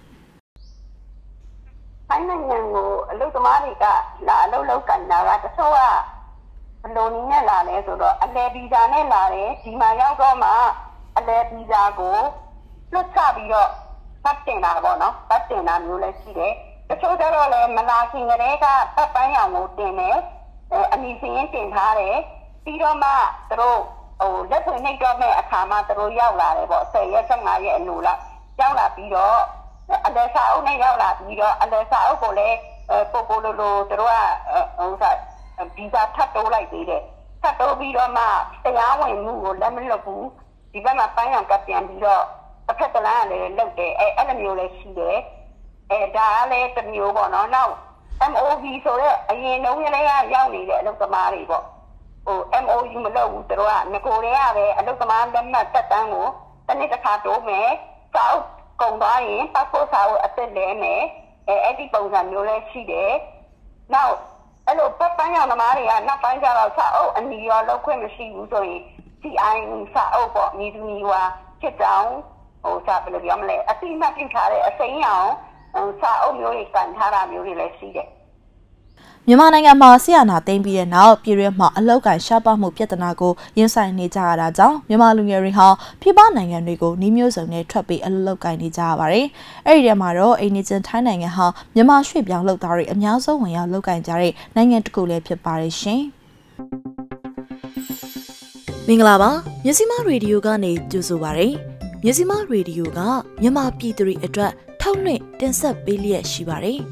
ထိုင်းနိုင်ငံကိုအလုပ်သမားတွေကလာအလုပ်လုပ်ကန်တာကတချို့ကဘယ်လိုနည်းနဲ့လာလဲဆိုတော့အလဲဗီဇာနဲ့လာတယ်ဒီမှာရောက်တော့မှအလဲဗီဇာကိုလွတ်ချပြီးတော့ဖတ်တင်တာပေါ့နော်ဖတ်တင်တာမျိုးလည်းရှိတယ်တချို့ကျတော့လည်းမလာခင်ကတည်းကပတ်ပန်းရောင်ကိုတင်တယ်အမည်စင်းတင်ထားတယ်ပြီးတော့မှသူတို့ဟိုလက်ဖွင့်နှိပ်တော့မဲ့အခါမှာသူတို့ရောက်လာတယ်ပေါ့၁၀ရက်၁၅ရက်အလိုလားရောက်လာပြီးတော့အလဲစာအုပ်နဲ့ရောက်လာပြီးတော့အလဲစာအုပ်ကိုလည်းပို့ပို့လိုလိုသူတို့ကဟိုစားဗီဇာထပ်တိုးလိုက်သေးတယ်ထပ်တိုးပြီးတော့မှတရားဝင်မှုကိုလက်မလွတ်ဘူးဒီဘက်မှာပန်းရောင်ကပြန်ပြီးတော့တစ်ဖက်ကလမ်းလည်းလုတ်တယ်အဲအဲ့လိုမျိုးလည်းရှိတယ်အဲဒါကလည်းတစ်မျိုးပေါ့နော်နောက်M O V ဆိုတော့အရင်နှုံးကလေးကရောက်နေတဲ့အလုပ်သမားတွေပေါ့ဟို M O U မလုပ်ဘူးသူတို့ကငကိုတွေကပဲအလုပ်သမားလက်မှတ်သက်တမ်းကိုတစ်နှစ်တစ်ခါတိုးမယ်စာအုပ်ကုန်သွားရင်ပတ်ဖို့စာအုပ်အသက်လဲမယ်အဲအဲ့ဒီပုံစံမျိုးလည်းရှိတယ်နောက်အဲ့လိုပတ်ပန်းရောင်သမားတွေကနောက်ပိုင်းကျတော့စာအုပ်အနီရောလောက်ခွင့်မရှိဘူးဆိုရင် C I စာအုပ်ပေါ့ညီသူညီဝါဖြစ်တောင်းဟိုစာဘယ်လိုပြောမလဲအတိအမှတ်ပြုထားတဲ့အစိမ်းရောင်စာအုပ်မျိုးတွေကန်ထားတာမျိုးတွေလည်းရှိတယ်မြန်မာနိုင်ငံမှာဆီယနာသိမ်းပြီးတဲ့နောက်ပြည်တွင်းမှာအလောက်ကန်ရှားပါမှုပြဿနာကိုရင်ဆိုင်နေကြရတာကြောင့်မြန်မာလူငယ်တွေဟာပြည်ပနိုင်ငံတွေကိုနှီးမျိုးစုံနဲ့ထွက်ပြီးအလောက်ကန်နေကြရပါတယ်။အဲဒီထဲမှာတော့အိန္ဒိယထိုင်းနိုင်ငံဟာမြန်မာရွှေ့ပြောင်းလုပ်သားတွေအများဆုံးဝင်ရောက်လောက်ကန်ကြတဲ့နိုင်ငံတစ်ခုလည်းဖြစ်ပါတယ်ရှင်။မင်္ဂလာပါ။မျက်စိမရေဒီယိုကနေကြိုဆိုပါရစေ။မျက်စိမရေဒီယိုကမြန်မာပြည်သူတွေအတွက်ထောက်လွှင့်တင်ဆက်ပေးလျက်ရှိပါတယ်။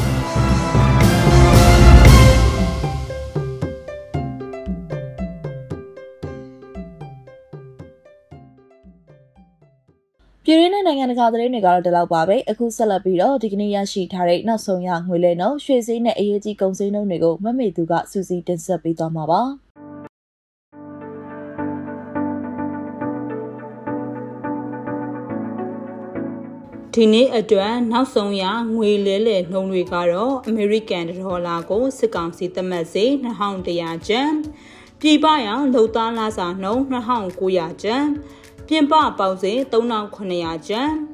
ြည်ရင်းနဲ့နိုင်ငံတကာသတင်းတွေကတော့ဒီလောက်ပါပဲအခုဆက်လက်ပြီးတော့ဒီကနေ့ရရှိထားတဲ့နောက်ဆုံးရငွေလဲနှုန်းရွှေဈေးနဲ့အရေးကြီးကုန်စည်နှုန်းတွေကိုမမေသူကစူးစီးတင်ဆက်ပေးသွားမှာပါ Tini Adra, now Sonya, Willie, no regaro, American Holago, Sikamsi the Mazi, Nahang de Yajam, Dibaya, Lota Laza, no, Nahang Guyajam, Dimba Bowse, Dona Koneyajam.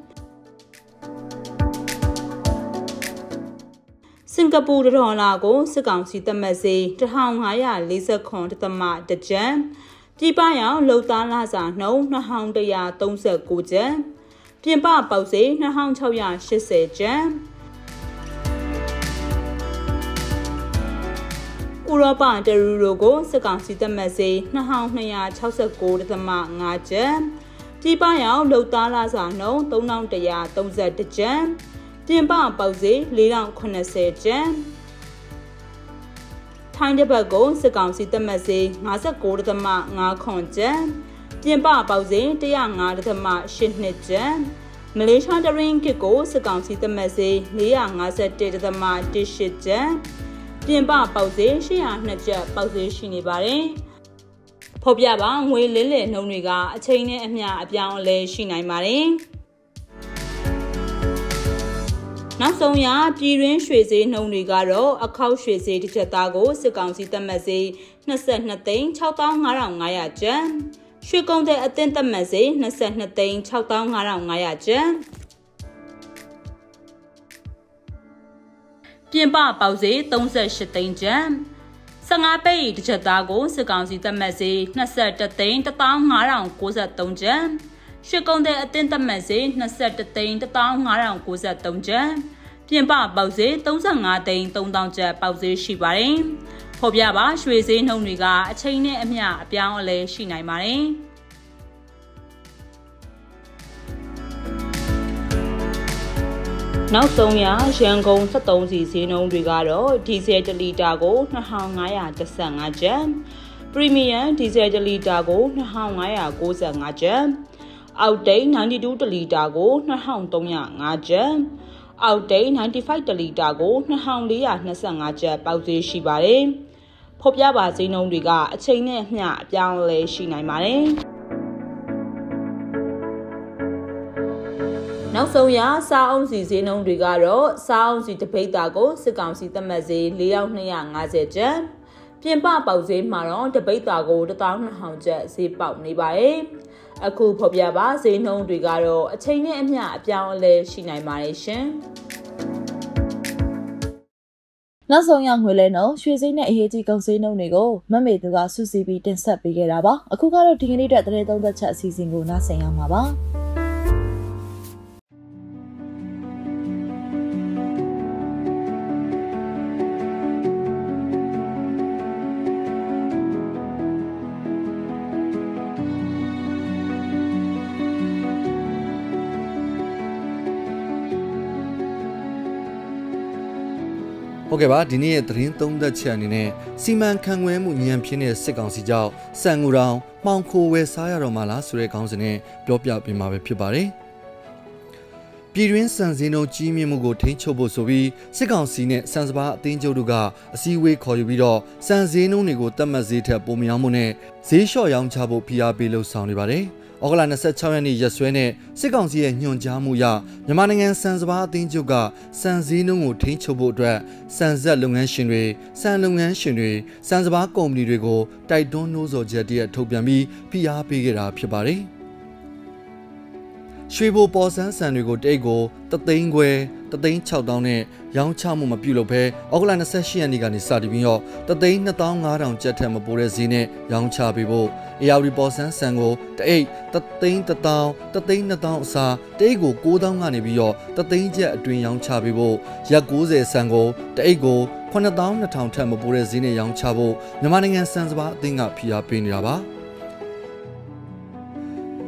Singapore Holago, Sikamsi the Mazi, the Hanghaya, Lisa Cont the Mat the Jam, Dibaya, Lota Laza, no, Nahang de Ya, Donsa Gujam. Tiền ba bảo dễ là hàng châu nhà sẽ sẽ chém. Europa đã rủ rỗ sự cảnh sự tâm sự là hàng này nhà châu sẽ cố để tâm mạng ngã chém. Tiền ba yếu đầu ta là giả nấu tàu nông để nhà tàu dệt để chém. Tiền ba bảo dễ lý lặng không sẽ chém. Thang để bảo cố sự cảnh sự tâm sự ngã sẽ cố để tâm mạng ngã không chém. Tiền ba bảo dễ để ăn ngà được mà xin hết chén. Malaysia đã riêng cái cố sự cảm xúc tâm sự để ăn ngà sẽ để được mà đi hết chén. Tiền ba bảo dễ sẽ ăn hết chén bảo dễ xin đi bari. Phổ biến là người lười lười nấu nồi gà, chơi này em nhà biếu lười xin ai mari. Nam sông nhà chỉ riêng suy nghĩ nấu nồi gà rồi, ăn khâu suy nghĩ đi chợ ta cố sự cảm xúc tâm sự, nó sẽ nó tính cháo tao ngà làm ngà chén. Suy công thể tên tâm mẹ dĩ, nó sẽ nợ tình trao tao ngã rào ngài ạ chứ. Điên bà bảo dĩ tông dạy sẽ tình chứ. Sao ngã bây thì trở ta cố sự cảm dĩ tâm mẹ dĩ, nó sẽ trở tình tao ngã rào cố giả tông chứ. Suy công thể tên tâm mẹ dĩ, nó sẽ trở tình tao ngã rào cố giả tông chứ. Điên bà bảo dĩ tông dạy ngã tình tông tao trẻ bảo dĩ xì bà đi. Hộp nhà bác suy dễ nông người gà chơi nè em nhà biao lệ xì này mà đấy. Nấu xong nhà xem công sắp tông gì dễ nông người gà đó thì sẽ chơi đi đá gỗ nó hao ngay à chắc sáng à chém. Premier thì sẽ chơi đi đá gỗ nó hao ngay à cố sáng à chém. Out đấy nàng đi du chơi đi đá gỗ nó hao tông nhà à chém. Ao đấy nàng đi phái chơi đi đá gỗ nó hao lý à nó sáng à chém bao giờ xì bà đấy. Hộp gia bà dì nông đùi gà chơi nè nhà biao lệ xì này mà đấy. Nấu sâu nhá sao ông dì dì nông đùi gà đó sao ông dì tập phê tà gỗ sự cảm xì tâm mà dì lý ông này à ngà dễ chết. Phiên ba bảo dì mà nó tập phê tà gỗ đã tao nó hào trẻ dì bảo này bà ấy. À khu hộp gia bà dì nông đùi gà đó chơi nè nhà biao lệ xì này mà đấy chứ. Nó xong nhàng hồi lên nó, suy dinh này hệ thì công dinh nông này gô, mà mẹ tự gà suy dì bị tên sạp bị ghê đá bá. Ở khu gà đồ thì nghe đi đoạn tên tông tật chạy xì dình gô nà sẽ nhàng mà bá. Ok ba, đi nè, từ hiện tông đã chia nè, xi măng khang nguyên một nhàn phi nè, sẹo xi dầu, sẹo ngô rau, măng khô với xay rau mala sủi cảo nè, béo béo bị mập bị bari. Bị run sang zin ông chỉ miệng ngô thấy chua bổ số bi, sẹo xi nè, sang ba tên châu đu gà, xi với khói bi đó, sang zin ông nè gô tâm mà zì thẹp bổ miếng mồ nè, xí xóa yam cha bổ pia bị lâu sau nè bari. Ở là nó sẽ cho anh đi ra suy nè, sẽ còn gì nhon giá mua nhà, nhưng mà nghe sang ba tiếng châu gà, sang gì nó ngủ thấy châu bộ đẻ, sang rất lông anh xinh đẹp, sang lông anh xinh đẹp, sang ba công đi rồi cô, tại đâu nó rồi giờ đi thâu biển bi, pia pia ra pia bari. Suy bộ bỏ sang sang rồi cô đây cô, tất tiếng quê, tất tiếng chào đào nè, giàu cha mua mà biểu lộ về, ở là nó sẽ xinh đi cái này sao đi bây giờ, tất tiếng nó tao ngã rằng chết thèm mà bồi ra gì nè, giàu cha bị bộ. Yêu đi bỏ sang sang ngô, đấy, ta tính ta tao, ta tính ta tao xa, đấy gô cố tao ngàn này bây giờ, ta tính chả truyền yong cha bị bộ, giờ cố dễ sang ngô, đấy gô, quan ta tao là thằng thằng mà bù ra gì này yong cha bộ, nhà mà anh em sang ba tính à pia pin là ba.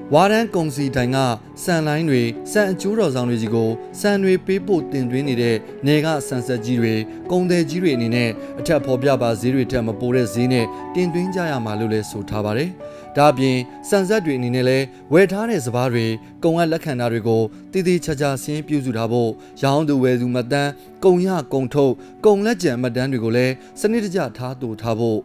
Và đến công ty thay ngã, sang lại người, sang chủ đầu sang người gì gô, sang người bị bộ tiền truyền này để, nè ngã sang sẽ gì rồi, công ty gì rồi này nè, chắc phổ biến ba gì rồi thằng mà bù ra gì nè, tiền truyền gia nhà mà lưu lệ số thà ba đấy. Đã biến sang gia đình này là về thà này sáu rồi, công an lắc hàng nào rồi cô, tí tí cha cha xin biểu dụ thà bộ, giàu được về dùng mặt đen, công nhà công thâu, công lắc chén mặt đen rồi cô lệ, sinh ra thà tu thà bộ.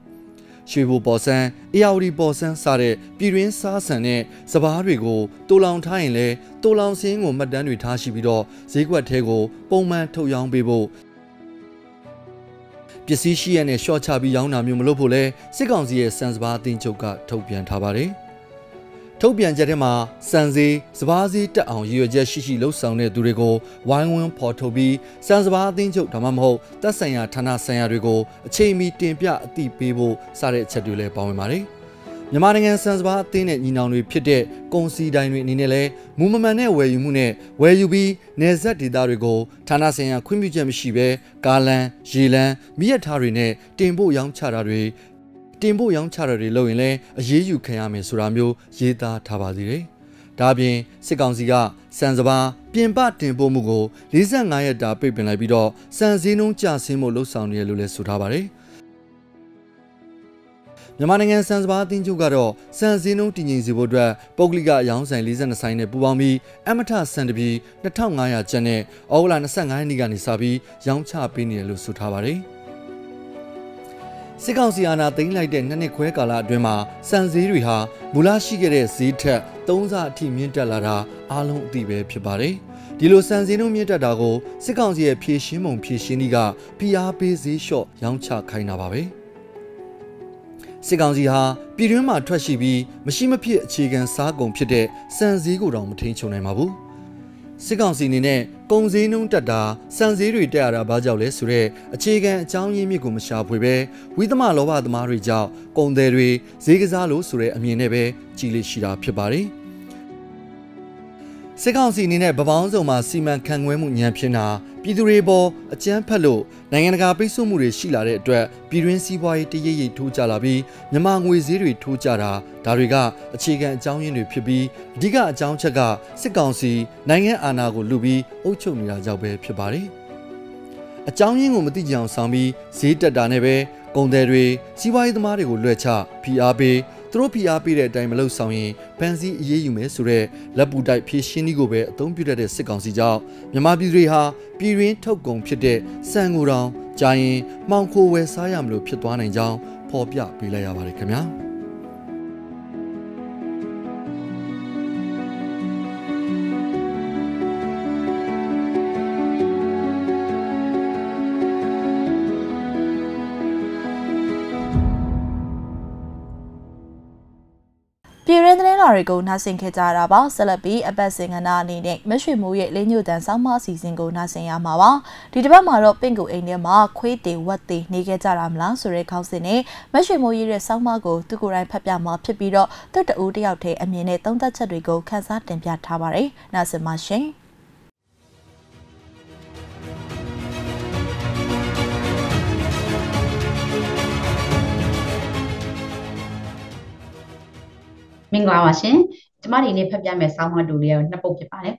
ရွှေဘိုပေါ်စံ၊အရာဝတီပေါ်စံစတဲ့ပြည်တွင်းစားဆန်တဲ့စပါးတွေကိုတူလောင်ထားရင်လည်းတူလောင်စင်းကိုမှတ်တမ်းတွေထားရှိပြီးတော့ဈေးကွက်ထဲကိုပုံမှန်ထုတ်ရောင်းပေးဖို့ပစ္စည်းရှိရတဲ့ short ချပြီးရောင်းတာမျိုးမလုပ်ဖို့လဲစစ်ကောင်စီရဲ့စံစပါးအသင်းချုပ်ကထုတ်ပြန်ထားပါတယ်။ထုတ်ပြန်ချက်ထဲမှာစံစီစပါးစီတက်အောင်ရည်ရွယ်ချက်ရှိရှိလှုပ်ဆောင်တဲ့သူတွေကိုဝိုင်းဝန်းဖော်ထုတ်ပြီးစံစပါးအသင်းချုပ်ဒါမှမဟုတ်သက်ဆိုင်ရာဌာနဆိုင်ရာတွေကိုအချိန်မီတင်ပြအသိပေးဖို့စတဲ့အချက်တွေလည်းပါဝင်ပါတယ်။မြန်မာနိုင်ငံစံစပါးအသင်းနဲ့ညီနောင်တွေဖြစ်တဲ့ကုန်စည်တိုင်းတွေအနေနဲ့လည်းမူမမှန်တဲ့ဝယ်ယူမှုနဲ့ဝယ်ယူပြီးနယ်စပ်ဒေသတွေကိုဌာနဆိုင်ရာခွင့်ပြုချက်မရှိဘဲကားလမ်း၊ရေလမ်း၊မြစ်ရထားတွေနဲ့တင်ပို့ရောင်းချတာတွေတင်ပို့ရောင်းချတာတွေလုပ်ရင်လည်းအရေးယူခံရမယ်ဆိုတာမျိုးရေးသားထားပါသေးတယ်။ဒါ့အပြင်စစ်ကောင်စီကစံစပါးပြင်ပတင်ပို့မှုကို၄၅ရက်တာပိတ်ပင်လိုက်ပြီးတော့စံစည်းနှုန်းကျဆင်းမှုလှုပ်ဆောင်နေရလို့လည်းဆိုထားပါတယ်။မြန်မာနိုင်ငံစံစပါးအသင်းချုပ်ကတော့စံစည်းနှုန်းတည်ငြိမ်စေဖို့အတွက်ပုဂ္ဂလိကအရောင်းဆိုင်၄၂ဆိုင်နဲ့ပူးပေါင်းပြီးအမထစံတပီ၂၅၀၀ကျပ်နဲ့ဩဂလ၂၅ရက်နေ့ကနေစပြီးရောင်းချပေးနေတယ်လို့ဆိုထားပါတယ်။စစ်ကောင်စီအာဏာသိမ်းလိုက်တဲ့နှစ်နှစ်ခွဲကာလအတွင်းမှာစံဈေးတွေဟာမူလရှိခဲ့တဲ့ဈေးထက်သုံးဆအထိမြင့်တက်လာတာအားလုံးအသိပဲဖြစ်ပါတယ်။ဒီလိုစံဈေးနှုန်းမြင့်တက်တာကိုစစ်ကောင်စီရဲ့ဖြည့်ရှင်းပုံဖြည့်ရှင်းနည်းကဖိအားပေးဈေးလျှော့ရောင်းချခိုင်းတာပါပဲ။စစ်ကောင်စီဟာပြည်တွင်းမှာထွက်ရှိပြီးမရှိမဖြစ်အခြေခံစားကုန်ဖြစ်တဲ့စံဈေးကိုတောင်မထိန်းချုပ်နိုင်ပါဘူး။စစ်ကောင်စီအနေနဲ့ကုန်စည်နှုန်းတက်တာစံစည်းတွေတက်ရတာဘာကြောင့်လဲဆိုတော့အခြေခံအကြောင်းရင်းမြစ်ကိုမရှာဖွေပဲဝိသမလောဘသမားတွေကြောင့်ကုန်သည်တွေဈေးကစားလို့ဆိုတဲ့အမြင်နဲ့ပဲကြည်လင်ရှိတာဖြစ်ပါတယ်။စစ်ကောင်စီအနေနဲ့ဗပောင်းစုံမှာစီမံခန့်ခွဲမှုညံဖြစ်တာပြည်သူတွေပေါ်အကြမ်းဖက်လို့နိုင်ငံတကာပိတ်ဆို့မှုတွေရှိလာတဲ့အတွက်ပြည်တွင်းစီးပွားရေးတရိပ်ရိပ်ထိုးကျလာပြီးမြန်မာငွေဈေးတွေထိုးကျတာဒါတွေကအခြေခံအကြောင်းရင်းတွေဖြစ်ပြီးအဓိကအကြောင်းချက်ကစစ်ကောင်စီနိုင်ငံအာဏာကိုလုပြီးအုပ်ချုပ်နေတာကြောင့်ပဲဖြစ်ပါတယ်။အကြောင်းရင်းကိုမသိကြအောင်ဆောင်ပြီးဈေးတက်တာနဲ့ပဲကုန်သည်တွေစီးပွားရေးသမားတွေကိုလွှဲချဖိအားပေးသူတို့ဖိအားပေးတဲ့အတိုင်းမလုပ်ဆောင်ရင်ဖန်စီအရေးယူမယ်ဆိုတဲ့လက်ပူတိုက်ဖြည့်ရှင်းနည်းကိုပဲအသုံးပြုတတ်တဲ့စစ်ကောင်စီကြောင့်မြန်မာပြည်တွေဟာပြည်တွင်းထုတ်ကုန်ဖြစ်တဲ့စံကိုတောင်ကြာရင်မှောင်ခိုဝယ်စားရမလို့ဖြစ်သွားနိုင်ကြောင်းဖော်ပြပေးလိုက်ရပါတယ်ခင်ဗျာ။ပြည်ရင်းသတင်းတော်တွေကိုနှာစင်ခဲ့ကြတာပါဆက်လက်ပြီးအပတ်စဉ်ကဏ္ဍအနေနဲ့မရွှေမိုးရဲ့လေးညိုတန်ဆောင်းမအစီအစဉ်ကိုနှာစင်ရမှာပါဒီတစ်ပတ်မှာတော့ပင့်ကိုအိမ်ထဲမှာခွေးတေဝတ်တေနေခဲ့ကြတာမလားဆိုတဲ့ခေါင်းစဉ်နဲ့မရွှေမိုးရဲ့ဆောင်းမကိုသူကိုယ်တိုင်ဖတ်ပြမှာဖြစ်ပြီးတော့သူတဦးတယောက်တည်းအမြင်နဲ့သုံးသပ်ချက်တွေကိုခန်းစားတင်ပြထားပါတယ်နှာစင်ပါရှင်မင်္ဂလာပါရှင်ကျမဒီနေ့ဖတ်ပြမယ့်ဆောင်းမတူလေးရောနှစ်ပုဒ်ဖြစ်ပါတယ်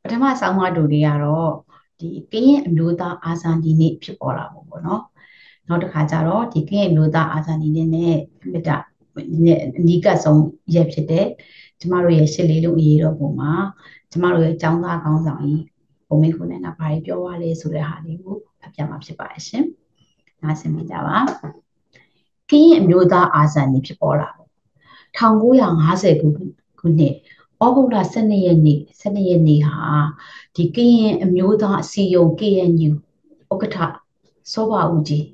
ပထမဆောင်းမတူလေးကတော့ဒီကရင်အမျိုးသားအာဇာနည်နေ့ဖြစ်ပေါ်လာဖို့ပေါ့နော်နောက်တစ်ခါကျတော့ဒီကရင်အမျိုးသားအာဇာနည်နေ့နဲ့မိတ္တအနီးကပ်ဆုံးရက်ဖြစ်တဲ့ကျမတို့ရဲ့ရှစ်လေးလုံးအရေးတော်ပုံမှာကျမတို့ရဲ့ចောင်းသားကောင်းဆောင်ကြီးဘုံမင်းခုနဲ့ကဘာကြီးပြောရလဲဆိုတဲ့ဟာလေးကိုဖတ်ပြမှာဖြစ်ပါတယ်ရှင်နားဆင်ကြပါကရင်အမျိုးသားအာဇာနည်ဖြစ်ပေါ်လာ၁၉၅၀ခုနှစ်ဩဂုတ်လ၁၂ရက်နေ့၁၂ရက်နေ့ဟာဒီကရင်အမျိုးသားအစည်းအရုံး K N U ဥက္ကဋ္ဌစောဘဦးကြီး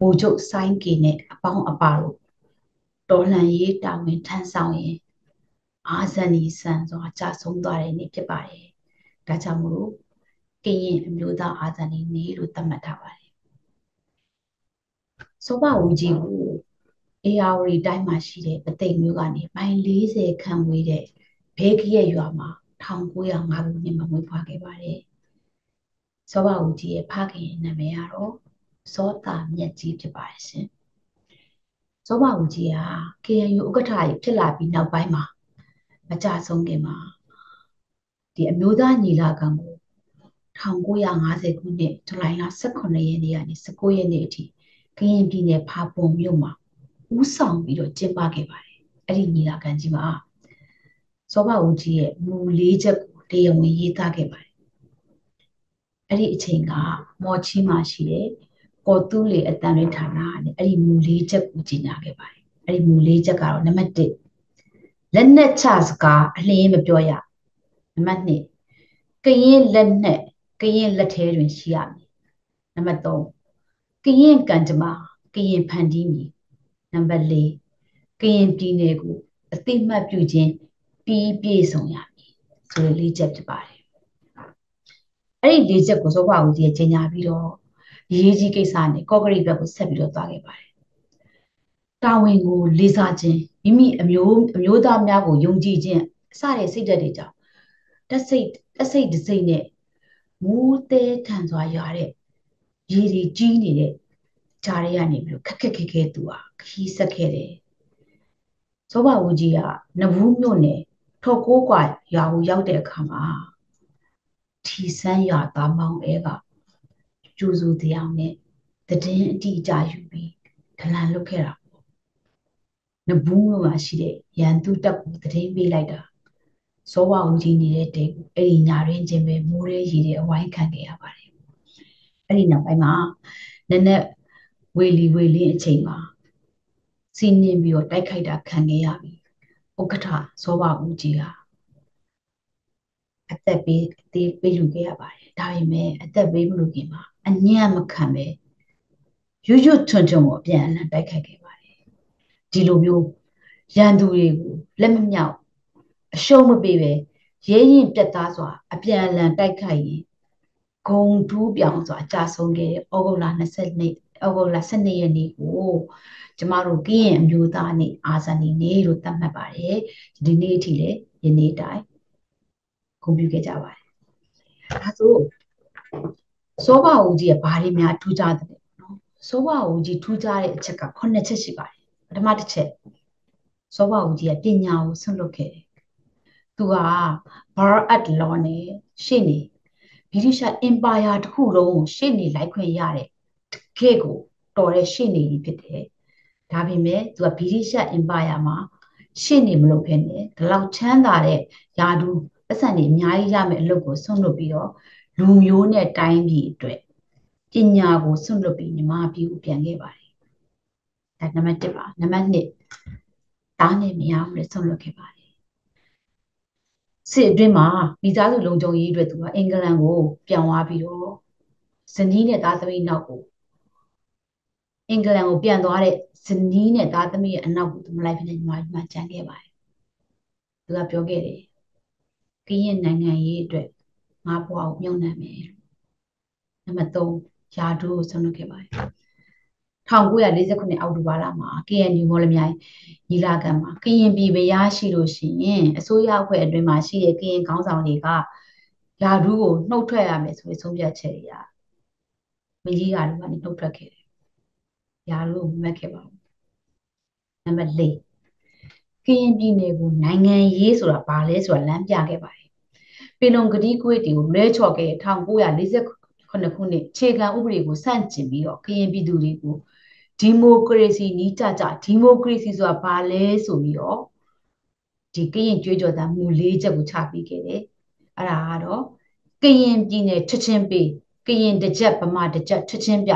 ဗိုလ်ချုပ်စိုင်းကေနဲ့အပေါင်းအပါတို့တော်လှန်ရေးတာဝန်ထမ်းဆောင်ရင်အာဇာနည်စံစွာကြာဆုံးသွားတဲ့နေ့ဖြစ်ပါတယ်။ဒါကြောင့်မို့လို့ကရင်အမျိုးသားအာဇာနည်နေ့လို့သတ်မှတ်ထားပါတယ်။စောဘဦးကြီးကိုအေယာဝတီတိုင်းမှာရှိတဲ့ပသိမ်မြို့ကနေမိုင်၄၀ခန့်ဝေးတဲ့ဘေးကရက်ရွာမှာ၁၉၀၅ခုနှစ်မှာမွေးဖွားခဲ့ပါတယ်။စောဘဦးကြီးရဲ့ဖခင်နာမည်ကတော့စောတာမြတ်ကြီးဖြစ်ပါတယ်ရှင်။စောဘဦးကြီးဟာ K N U ဥက္ကဋ္ဌကြီးဖြစ်လာပြီးနောက်ပိုင်းမှာမကြဆုံးခင်မှာဒီအမျိုးသားညီလာခံကို၁၉၅၀ခုနှစ်ဇူလိုင်လ၁၇ရက်နေ့ကနေ၁၉ရက်နေ့အထိကရင်ပြည်နယ်ဖာပွန်မြို့မှာဦးဆောင်ပြီးတော့ကျင်းပခဲ့ပါတယ်အဲ့ဒီညီလာခံကြီးမှာစောဘဦးကြီးရဲ့မူလေးချက်ကိုတရားဝင်ရေးသားခဲ့ပါတယ်အဲ့ဒီအချိန်ကမော်ချီမှာရှိတဲ့ kotu le atanu thana ne ari mule chak ku jina ke bai ari mule chak ka ro number one let net chas ka alin ma pyo ya number two kayin let net kayin lat the twin shi ya number three kayin kanjama kayin phandi mi number four kayin pin ne ku atimat pyu chin pi pye song ya mi so le chak pya ba အဲ့ဒီလေးချက်ကိုစောဘဝဦးကြီးရဲ့ကျင်ညာပြီးတော့ရည်ကြီးကိစ္စနဲ့ကော့ကရိတ်ဘက်ကိုဆက်ပြီးတော့သွားခဲ့ပါတယ်။တာဝန်ကိုလေးစားခြင်းမိမိအမျိုးအမျိုးသားများကိုယုံကြည်ခြင်းအစတဲ့စိတ်ဓာတ်တွေကြောင့်တတ်စိတ်တစိတ်တစိတ်နဲ့မူးတဲထန်စွာရွာတဲ့ရည်ရည်ကြီးနေတဲ့ဂျာရဲကနေပြီးတော့ခက်ခက်ခဲခဲတူဟာခီးဆက်ခဲတယ်။စောဘဝဦးကြီးကနဘူးမြို့နယ်ထော်ကိုးကွာရွာကိုရောက်တဲ့အခါမှာ ထိဆန်းရတာမောင်းအဲကကျူးစုတရားနဲ့တဒင်းအတိအကျယူပြီးခလန်လွတ်ခဲ့တာပေါ့နဘူးမြို့မှာရှိတဲ့ရန်သူတပ်ကိုတဒင်းပေးလိုက်တာစောဘဦးကြီးနေတဲ့အတဲကိုအဲ့ဒီညာရင်းချင်းပဲမိုးရဲရည်တဲ့အဝိုင်းခံခဲ့ရပါတယ်အဲ့ဒီနောက်ပိုင်းမှာနည်းနည်းဝေလီဝေလီအချိန်မှာစင်နေပြီးတော့တိုက်ခိုက်တာခံခဲ့ရပြီဥက္ကဋ္ဌစောဘဦးကြီးက အသက်ပေးလူကြီးပါအညံ့မခံပဲရွရွထွန်းထွန်းကိုပြန်လှန်တိုက်ခိုက်ခဲ့ပါတယ်ဒီလိုမျိုးရန်သူတွေကိုလက်မမြောက်အရှုံးမပေးပဲရဲရင်ပြတ်သားစွာအပြန်အလှန်တိုက်ခိုက်ရင်ဂုံထူးပြောင်းစွာအကြဆုံးခဲ့တဲ့ဩဂုတ်လ နှစ်နှစ်ရက်နေ့ကိုကျမတို့ကရင်အမျိုးသားနေ့အာဇာနည်နေ့လို့သတ်မှတ်ပါတယ်ဒီနေ့အထိလည်းယနေ့တိုင်း ကိုပြခဲ့ကြပါတယ်။ဒါဆိုစောဘဦးကြီးရဲ့ဘာတွေများထူးခြားသလဲ။ပထမတစ်ချက်စောဘဦးကြီးကပညာကိုဆွတ်လုပ်ခဲ့တယ်။သူဟာဘာအတ်လော်နဲ့ရှင်းနေဗီရိရှ်အင်ပါယာတစ်ခုလုံးကိုရှင်းနေလိုက်ခွင့်ရတယ်တကယ့်ကိုတော်တဲ့ရှင်းနေပြီဖြစ်တယ်။ဒါပေမဲ့သူကဗီရိရှ်အင်ပါယာမှာရှင်းနေမလုပ်ခဲ့နဲ့ဒီလောက်ချမ်းသာတဲ့ယာဒူ အဆန်တွေအများကြီးရမယ်အလုပ်ကိုဆုံးလုပ်ပြီးတော့လူမျိုးနဲ့တိုင်းပြည်အတွက်ပညာကိုဆွတ်လုပ်ပြီးညီမအပြူပြန်ခဲ့ပါတယ်ဒါနံပါတ် တစ်ပါနံပါတ် နှစ်တားနဲ့မရဘူးလို့ဆုံးလုပ်ခဲ့ပါတယ်စစ်အတွင်းမှာမိသားစုလုံခြုံရေးအတွက်သူကအင်္ဂလန်ကိုပြန်သွားတဲ့ဇနီးနဲ့သားသမီးအနောက်ကိုမလိုက်ဖက်နဲ့ညီမညီမကြံခဲ့ပါတယ်သူကပြောခဲ့တယ် ကရင်နိုင်ငံရေးအတွက်ငါးပွားကိုမြုံနှံမယ်။နံပါတ် သုံး ကရင်ပြည်နယ်ကိုနိုင်ငံရေးဆိုတာဘာလဲဆိုတာလမ်းပြခဲ့ပါတယ် ပင်လုံဂတိကွေ့တွေကိုလွဲချော်ခဲ့ တစ်ပေါင်း ၉၄၈ ခုနှစ်ခုနှစ်အခြေခံဥပဒေကိုစန့်ကျင်ပြီးတော့ကရင်ပြည်သူတွေကိုဒီမိုကရေစီနည်းကျကျဒီမိုကရေစီဆိုတာဘာလဲဆိုပြီးတော့ဒီကရင်ကြွေးကြော်သံမူ လေးချက်ကိုချပေးခဲ့တယ်အဲ့ဒါကတော့ကရင်ပြည်နယ်ချက်ချင်းပေးကရင်တစ်ချက်ဗမာတစ်ချက်ချက်ချင်းပြ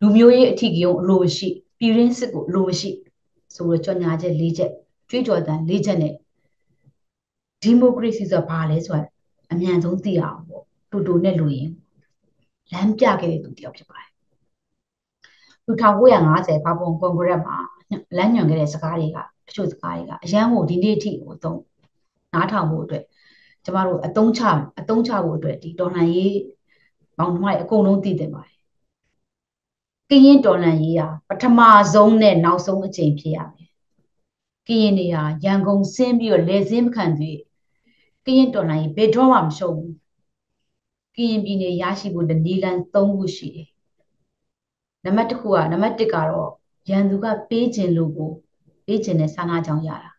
လူမျိုးရေးအထီးကယုံအလိုမရှိပြည်ရင်းစစ်ကိုလိုမရှိဆိုတော့ကြော်ညာချက် လေးချက်ကြွေးကြော်သံ လေးချက်နဲ့ ဒီမိုကရေစီဆိုဘာလဲဆိုတာအမြန်ဆုံးသိရအောင်ပေါ့တူတူနဲ့လူရင်းလမ်းပြခဲ့တဲ့သူတယောက်ဖြစ်ပါတယ်သူ ကရင်တော်လှန်ရေးဘေးတော်မှမရှုံးဘူးကရင်ပြည်နယ်ရရှိဖို့တနည်းလမ်း သုံးခုရှိတယ်နံပါတ် တစ် က တော့ရန်သူကပေးခြင်းလို့ကိုပေးခြင်းနဲ့ဆန္ဒကြောင့်ရတာ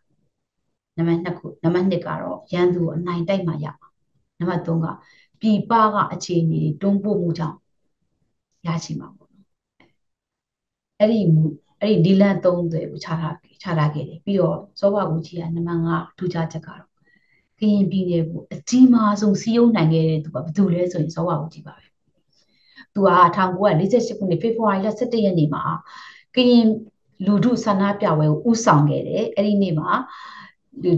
နံပါတ် သုံး ကပြည်ပကအအခြေအနေတွေတွန်းပို့မှုကြောင့်ရရှိမှာပေါ့အဲ့ဒီ ကရင်ပြည်နယ်ကိုအကြီးမားဆုံးစီးရုံးနိုင်ခဲ့တဲ့သူကဘယ်သူလဲဆိုရင်စောဘဦးကြီးပါပဲ ตัวอาทางวัวลิเจสิบคนในเฟฟวายละเสตียนี่มาคือลูดูสนาเปียวเวอุสังเกเรเอรินี่มา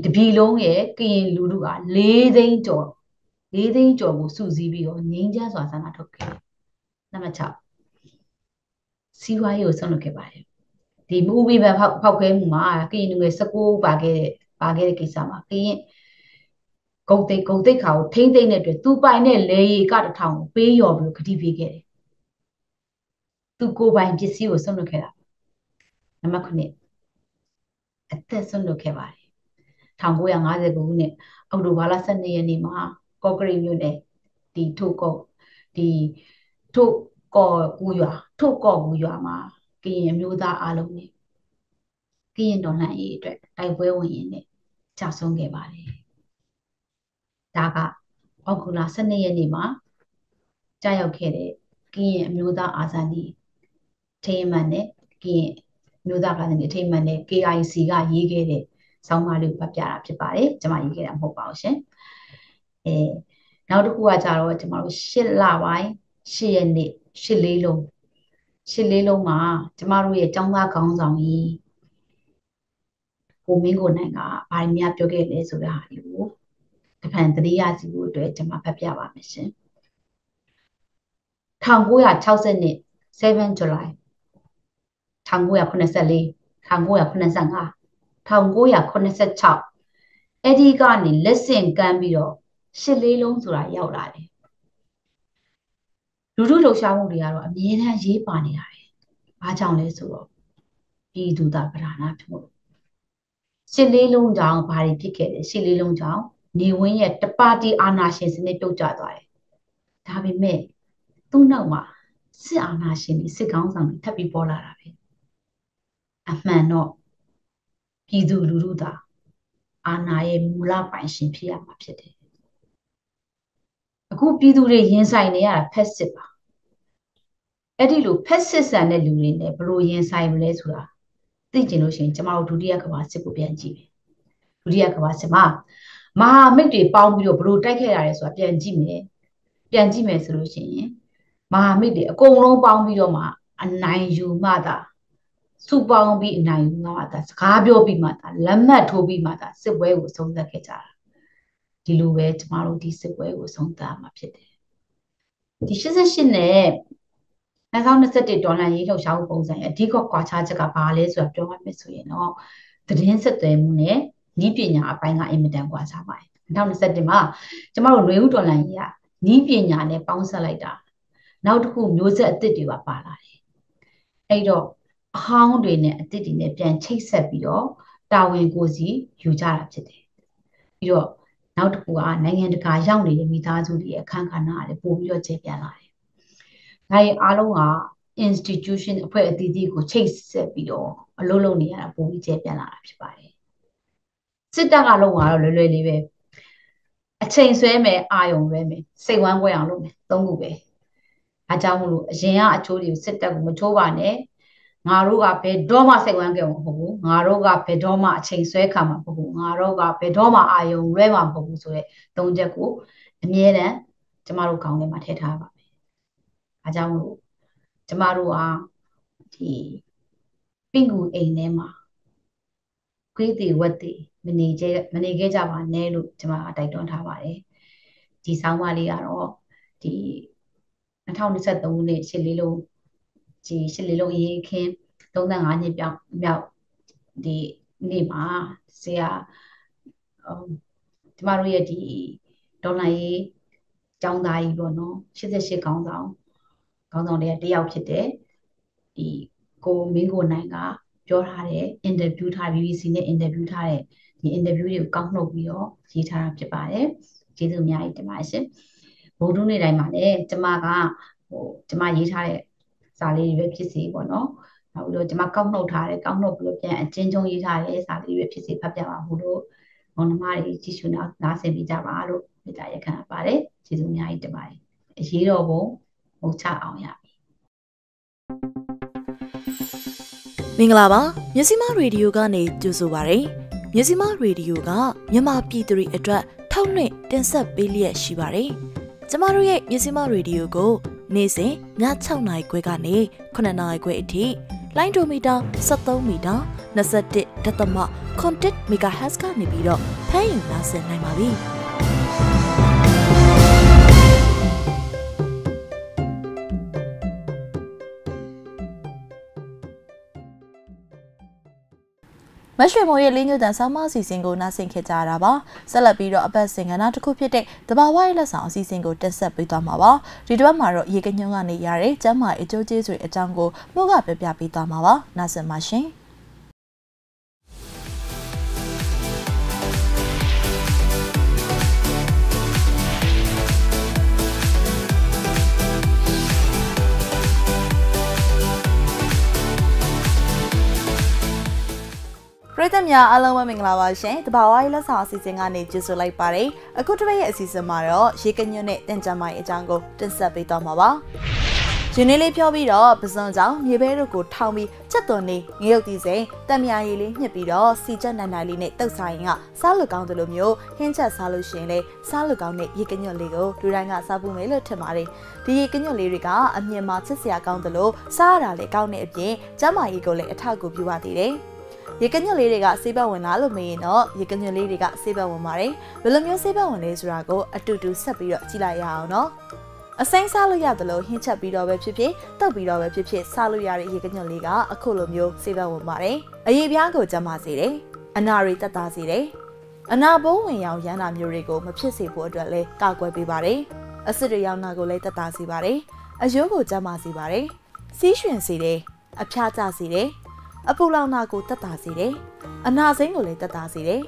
ดิบีลงเอคือลูดูอาเลเดนจ่อเลเดนจ่อกูสู้จีบีอ๋อนิ่งจ้าสวนสนาทุกข์นั่นมาชอบซีวายอุสังลูกเก็บไปที่มูบีแบบพาวเกมมาคือหนุ่มสกุลบางเกบางเกเรกิสามาคือกูเตะกูเตะเขาทิ้งเตะเนี่ยด้วยตู้ไปเนี่ยเลยก็จะทำไปยอมคดีไปเกลตู้กูไปมันจะซีอุสังลูกเก็บนั่นมาคนนี้อัตตาสังลูกเก็บไปทางกูยังอาจจะกูเนี่ยเอาดูว่าลักษณะเนี่ยนี่มาก็กรีมอยู่เนี่ยดีทุกก็ดีทุกก็กูอยู่ทุกก็กูอยู่มากินยังอยู่ตาอารมณ์เนี่ยกินตอนไหนอีกด้วยไอ้เว้ยวันนี้จะส่งเก็บไปตากะเอากูลักษณะเนี่ยนี่มาจะเอาเขตกินยังอยู่ตาอาซานีเทมันเนี่ยกินอยู่ตากันเนี่ยเทมันเนี่ย เค ไอ ซี ก็ยีเกเรสองมาลูกแบบยาลับจะไปจะมาอีกแค่หกเปอร์เซ็นต์เออแล้วทุกคนจะรู้ว่าจะมาลูกเชื่อลาไว้เชื่อเนี่ยเชื่อเลี้ยงเชื่อเลี้ยงมาจะมาลูกยังจังว่ากังจังอีกูไม่กูเนี่ยก็ไปมีอะไรเกี่ยวกับเรื่องสุราอยู่แต่พันธุ์ที่ยาสิบูตัวจะมาแบบยาว่าไม่ใช่ทางกูอยากเช่าเส้นเนี่ยเซเว่นจุลัยทางกูอยากคนนั้นเสรีทางกูอยากคนนั้นสังอาทางกูอยากคนนั้นเสร็จชอบไอ้ที่การนี่เล่นเสียงกันไปแล้วเชื่อเลี้ยงสุรายาวหลายดูดูลูกชาวมุกเรียกว่ามีอะไรยี่ปานี่อะไรบ้าจังเลยสุรปีดูตาประหลาดทุกเชื่อเลี้ยงจังบารีพิเกเชื่อเลี้ยงจังนิวันเย่ตปาดีอาณาเชนสินเปียวจัดไว้ถ้าเป็นแม่ต้องนั่งว่าสิอาณาเชนสิกังสังถ้าเป็นบอลอะไรอ่ะแม่เนาะပြည်သူလူထုသာအာဏာရဲ့မူလပိုင်ရှင်ဖြစ်ရမှာဖြစ်တယ်။အခုပြည်သူတွေရင်ဆိုင်နေရတာဖက်စစ်ပါ။အဲ့ဒီလိုဖက်စစ်ဆန်တဲ့လူတွေနဲ့ဘလို့ရင်ဆိုင်မလဲဆိုတာသိကျင်လို့ရှိရင်ကျမတို့ဒုတိယကမ္ဘာစစ်ကိုပြန်ကြည့်မယ်။ဒုတိယကမ္ဘာစစ်မှာမဟာမိတ်တွေပေါင်းပြီးတော့ဘလို့တိုက်ခဲ့ရတယ်ဆိုတာပြန်ကြည့်မယ်။ပြန်ကြည့်မယ်ဆိုလို့ရှိရင်မဟာမိတ်တွေအကုန်လုံးပေါင်းပြီးတော့မှအနိုင်ယူမှသာစုပေါင်းပြီးအနိုင်ယူမှာဒါစကားပြောပြီးမှဒါလက်မှတ်ထိုးပြီးမှဒါစစ်ပွဲကိုဆုံးသတ်ခဲ့ကြတာဒီလိုပဲကျမတို့ဒီစစ်ပွဲကိုဆုံးသတ်မှာဖြစ်တယ်ဒီရှစ်십팔နဲ့にせんにじゅういちဒေါ်လာရေးထုတ်ရှားမှုပုံစံရဲ့အဓိကကွာခြားချက်ကဘာလဲဆိုတာပြောမှမယ်ဆိုရင်တော့သတင်းဆက်သွယ်မှုနဲ့ဤပညာအပိုင်းကအင်မတန်ကွာခြားပါတယ်にせんにじゅういちမှာကျမတို့နွေဦးဒေါ်လာရေးကဤပညာနဲ့ပေါင်းစပ်လိုက်တာနောက်တစ်ခုမျိုးဆက်အသစ်တွေပါပါလာတယ်အဲ့တော့အဟောင်းတွေနဲ့အသစ်တွေနဲ့ပြန်ချိတ်ဆက်ပြီးတော့တာဝန်ကိုစီယူကြတာဖြစ်တယ်။ပြီးတော့နောက်တစ်ခုကနိုင်ငံတကာရောက်နေတဲ့မိသားစုတွေရဲ့အခန်းကဏ္ဍအလေးပို့ပြီးတော့ခြေပြန်လာတယ်။ဒါရင်အားလုံးက institution အဖွဲ့အသီးသီးကိုချိတ်ဆက်ပြီးတော့အလုပ်လုပ်နေရတာပို့ပြီးခြေပြန်လာတာဖြစ်ပါတယ်။စစ်တပ်ကလုံးဝတော့လွယ်လွယ်လေးပဲအချိန်ဆွဲမယ်အာရုံလွှဲမယ်စိတ်ဝမ်းကွဲအောင်လုပ်မယ်သုံးခုပဲ။အားကြောင့်မလို့အရင်ကအချိုးတွေကိုစစ်တပ်ကမချိုးပါနဲ့ငါတို့ကဘယ်တော့မှစိတ်ဝမ်းကြုံမှာမဟုတ်ဘူးငါတို့ကဘယ်တော့မှအချိန်ဆွဲခံမှာမဟုတ်ဘူးငါတို့ကဘယ်တော့မှအာရုံလွဲမှာမဟုတ်ဘူးဆိုတဲ့သုံးချက်ကိုအမြဲတမ်းကျမတို့ခေါင်းထဲမှာထည့်ထားပါမယ်။အားကြောင့်မို့ကျမတို့ဟာဒီပင်ကူအိမ်ထဲမှာခွေးတွေဝက်တွေမနေကြမနေခဲ့ကြပါနဲ့လို့ကျမကတိုက်တွန်းထားပါတယ်။ဒီဆောင်းပါးလေးကတော့ဒီにせんにじゅうさんခုနှစ်ရှစ်လေးလုံးจีเฉลี่ยลงยี่เข็มตรงนั้นงานยี่เปียวเปียวดีนี่มาเสียเอ่อจมารู้ရဲ့ဒီဒေါ်လာရေးចောင်းသားကြီးပေါ့เนาะရှစ်십팔កောင်းဆောင်កောင်းဆောင်တွေကတယောက်ဖြစ်တယ်ဒီကိုမင်းကိုနိုင်ကပြောထားတယ်အင်တာဗျူးထား บี บี ซี နဲ့အင်တာဗျူးထားတဲ့ဒီအင်တာဗျူးတွေကိုကောက်နှုတ်ပြီးတော့ရေးထားတာဖြစ်ပါတယ်ကျေးဇူးအများကြီးတင်ပါရှင်ဘုံတွင်းနေတိုင်းမှာလည်းจมาကဟိုจมาရေးထားတဲ့စာလေးတွေဖြစ်စီပေါ့နော်နောက်ပြီးတော့ကျွန်မကောက်နှုတ်ထားတယ်ကောက်နှုတ်ပြီးတော့ပြန်အချင်းချင်းရေးထားတယ်စာလေးတွေဖြစ်စီဖတ်ပြပါဘူးလို့မောင်နှမတွေကြည့်ရှုနောက်နားဆင်ပြီးကြပါလို့မေတ္တာရက်ခံပါတယ်ကျေးဇူးအများကြီးတင်ပါတယ်အရေးတော်ပုံမဟုတ်ချအောင်ရပြီမင်္ဂလာပါမျက်စိမရေဒီယိုကနေကြိုဆိုပါရစေမျက်စိမရေဒီယိုကမြန်မာပြည်သူတွေအတွက်ထောက်နှင့်တင်ဆက်ပေးလျက်ရှိပါတယ်ကျွန်မတို့ရဲ့မျက်စိမရေဒီယိုကို Nê xế ngã cháu này quê gà nê, con này quê thị. Lãnh đồ mì đo, sắp tâu mì đo, nà sơ tịt đa tâm mọ, con tít mì gà hát gà nê bì đo, thay nà sơ này mà bì. Mấy chuyện mối liên như đàn sáu mơ xì xinh gồ nà xinh khẽ trả ra bó. Sẽ là bì rõ bà xinh gà nà trúc khu phía địch, tờ bà quay là sáu xì xinh gồ trân sập bì tòa mỏ bó. Rì đứa mà rồi dì kênh nhau ngà nì yà rít chá mà ý chô chê rùi ở trang gồ mô gà bẹp bẹp bì tòa mỏ bó, nà xinh mà xinh. Rồi tâm nhà alo mà mình là bà sẽ, tớ bảo ai là sao xí xinh anh ấy chưa xuất lại bà đấy. Ở cô trở về xí xinh mà rồi, chỉ cần như này tên chàng mày ở trang gồ, tên sắp bị tòa mà bảo. Chuyện này lấy phiêu bì đó, bà dân giáo, như bé rồi của thao mi, chất tuần này, nhiều tí dễ. Tâm nhà ấy lý nhập bì đó, xí chân này này lý này tất xa hình ạ, xa lực cao từ lùm nhô, hiện trả xa lực xuyên này, xa lực cao này, dì kênh nhận lý gồ, đùi ra ngạ xa vùng ấy lực thật mà đấy. Thì dì kênh nhận lý rì cá, âm nhiên mà chất xa cao từ lô, xa ra lệ cao này ập dễ, chám mày ý cầu lệ thao của bì hòa tí đấy. Ye can your lady got Siba when I love me, no, ye can your lady got Siba when Mari, Willem your Siba when Isrago, a two two sapiro, Tilaya, no. A sang saluyadalo, he chapido web chippy, topido web chippy, saluyari, ye can your liga, a columio, Siba when Mari, a ye bianco jamazide, a nari tatazide, a nabo when young yanam yurigo, mapchisi portrait, kakwebi bari, a city young nago late tatazi bari, a yogo jamazi bari, Sishuan side, a chata side. A phu lao na cô tất tả gì đấy, anh na dính ngồi lên tất tả gì đấy,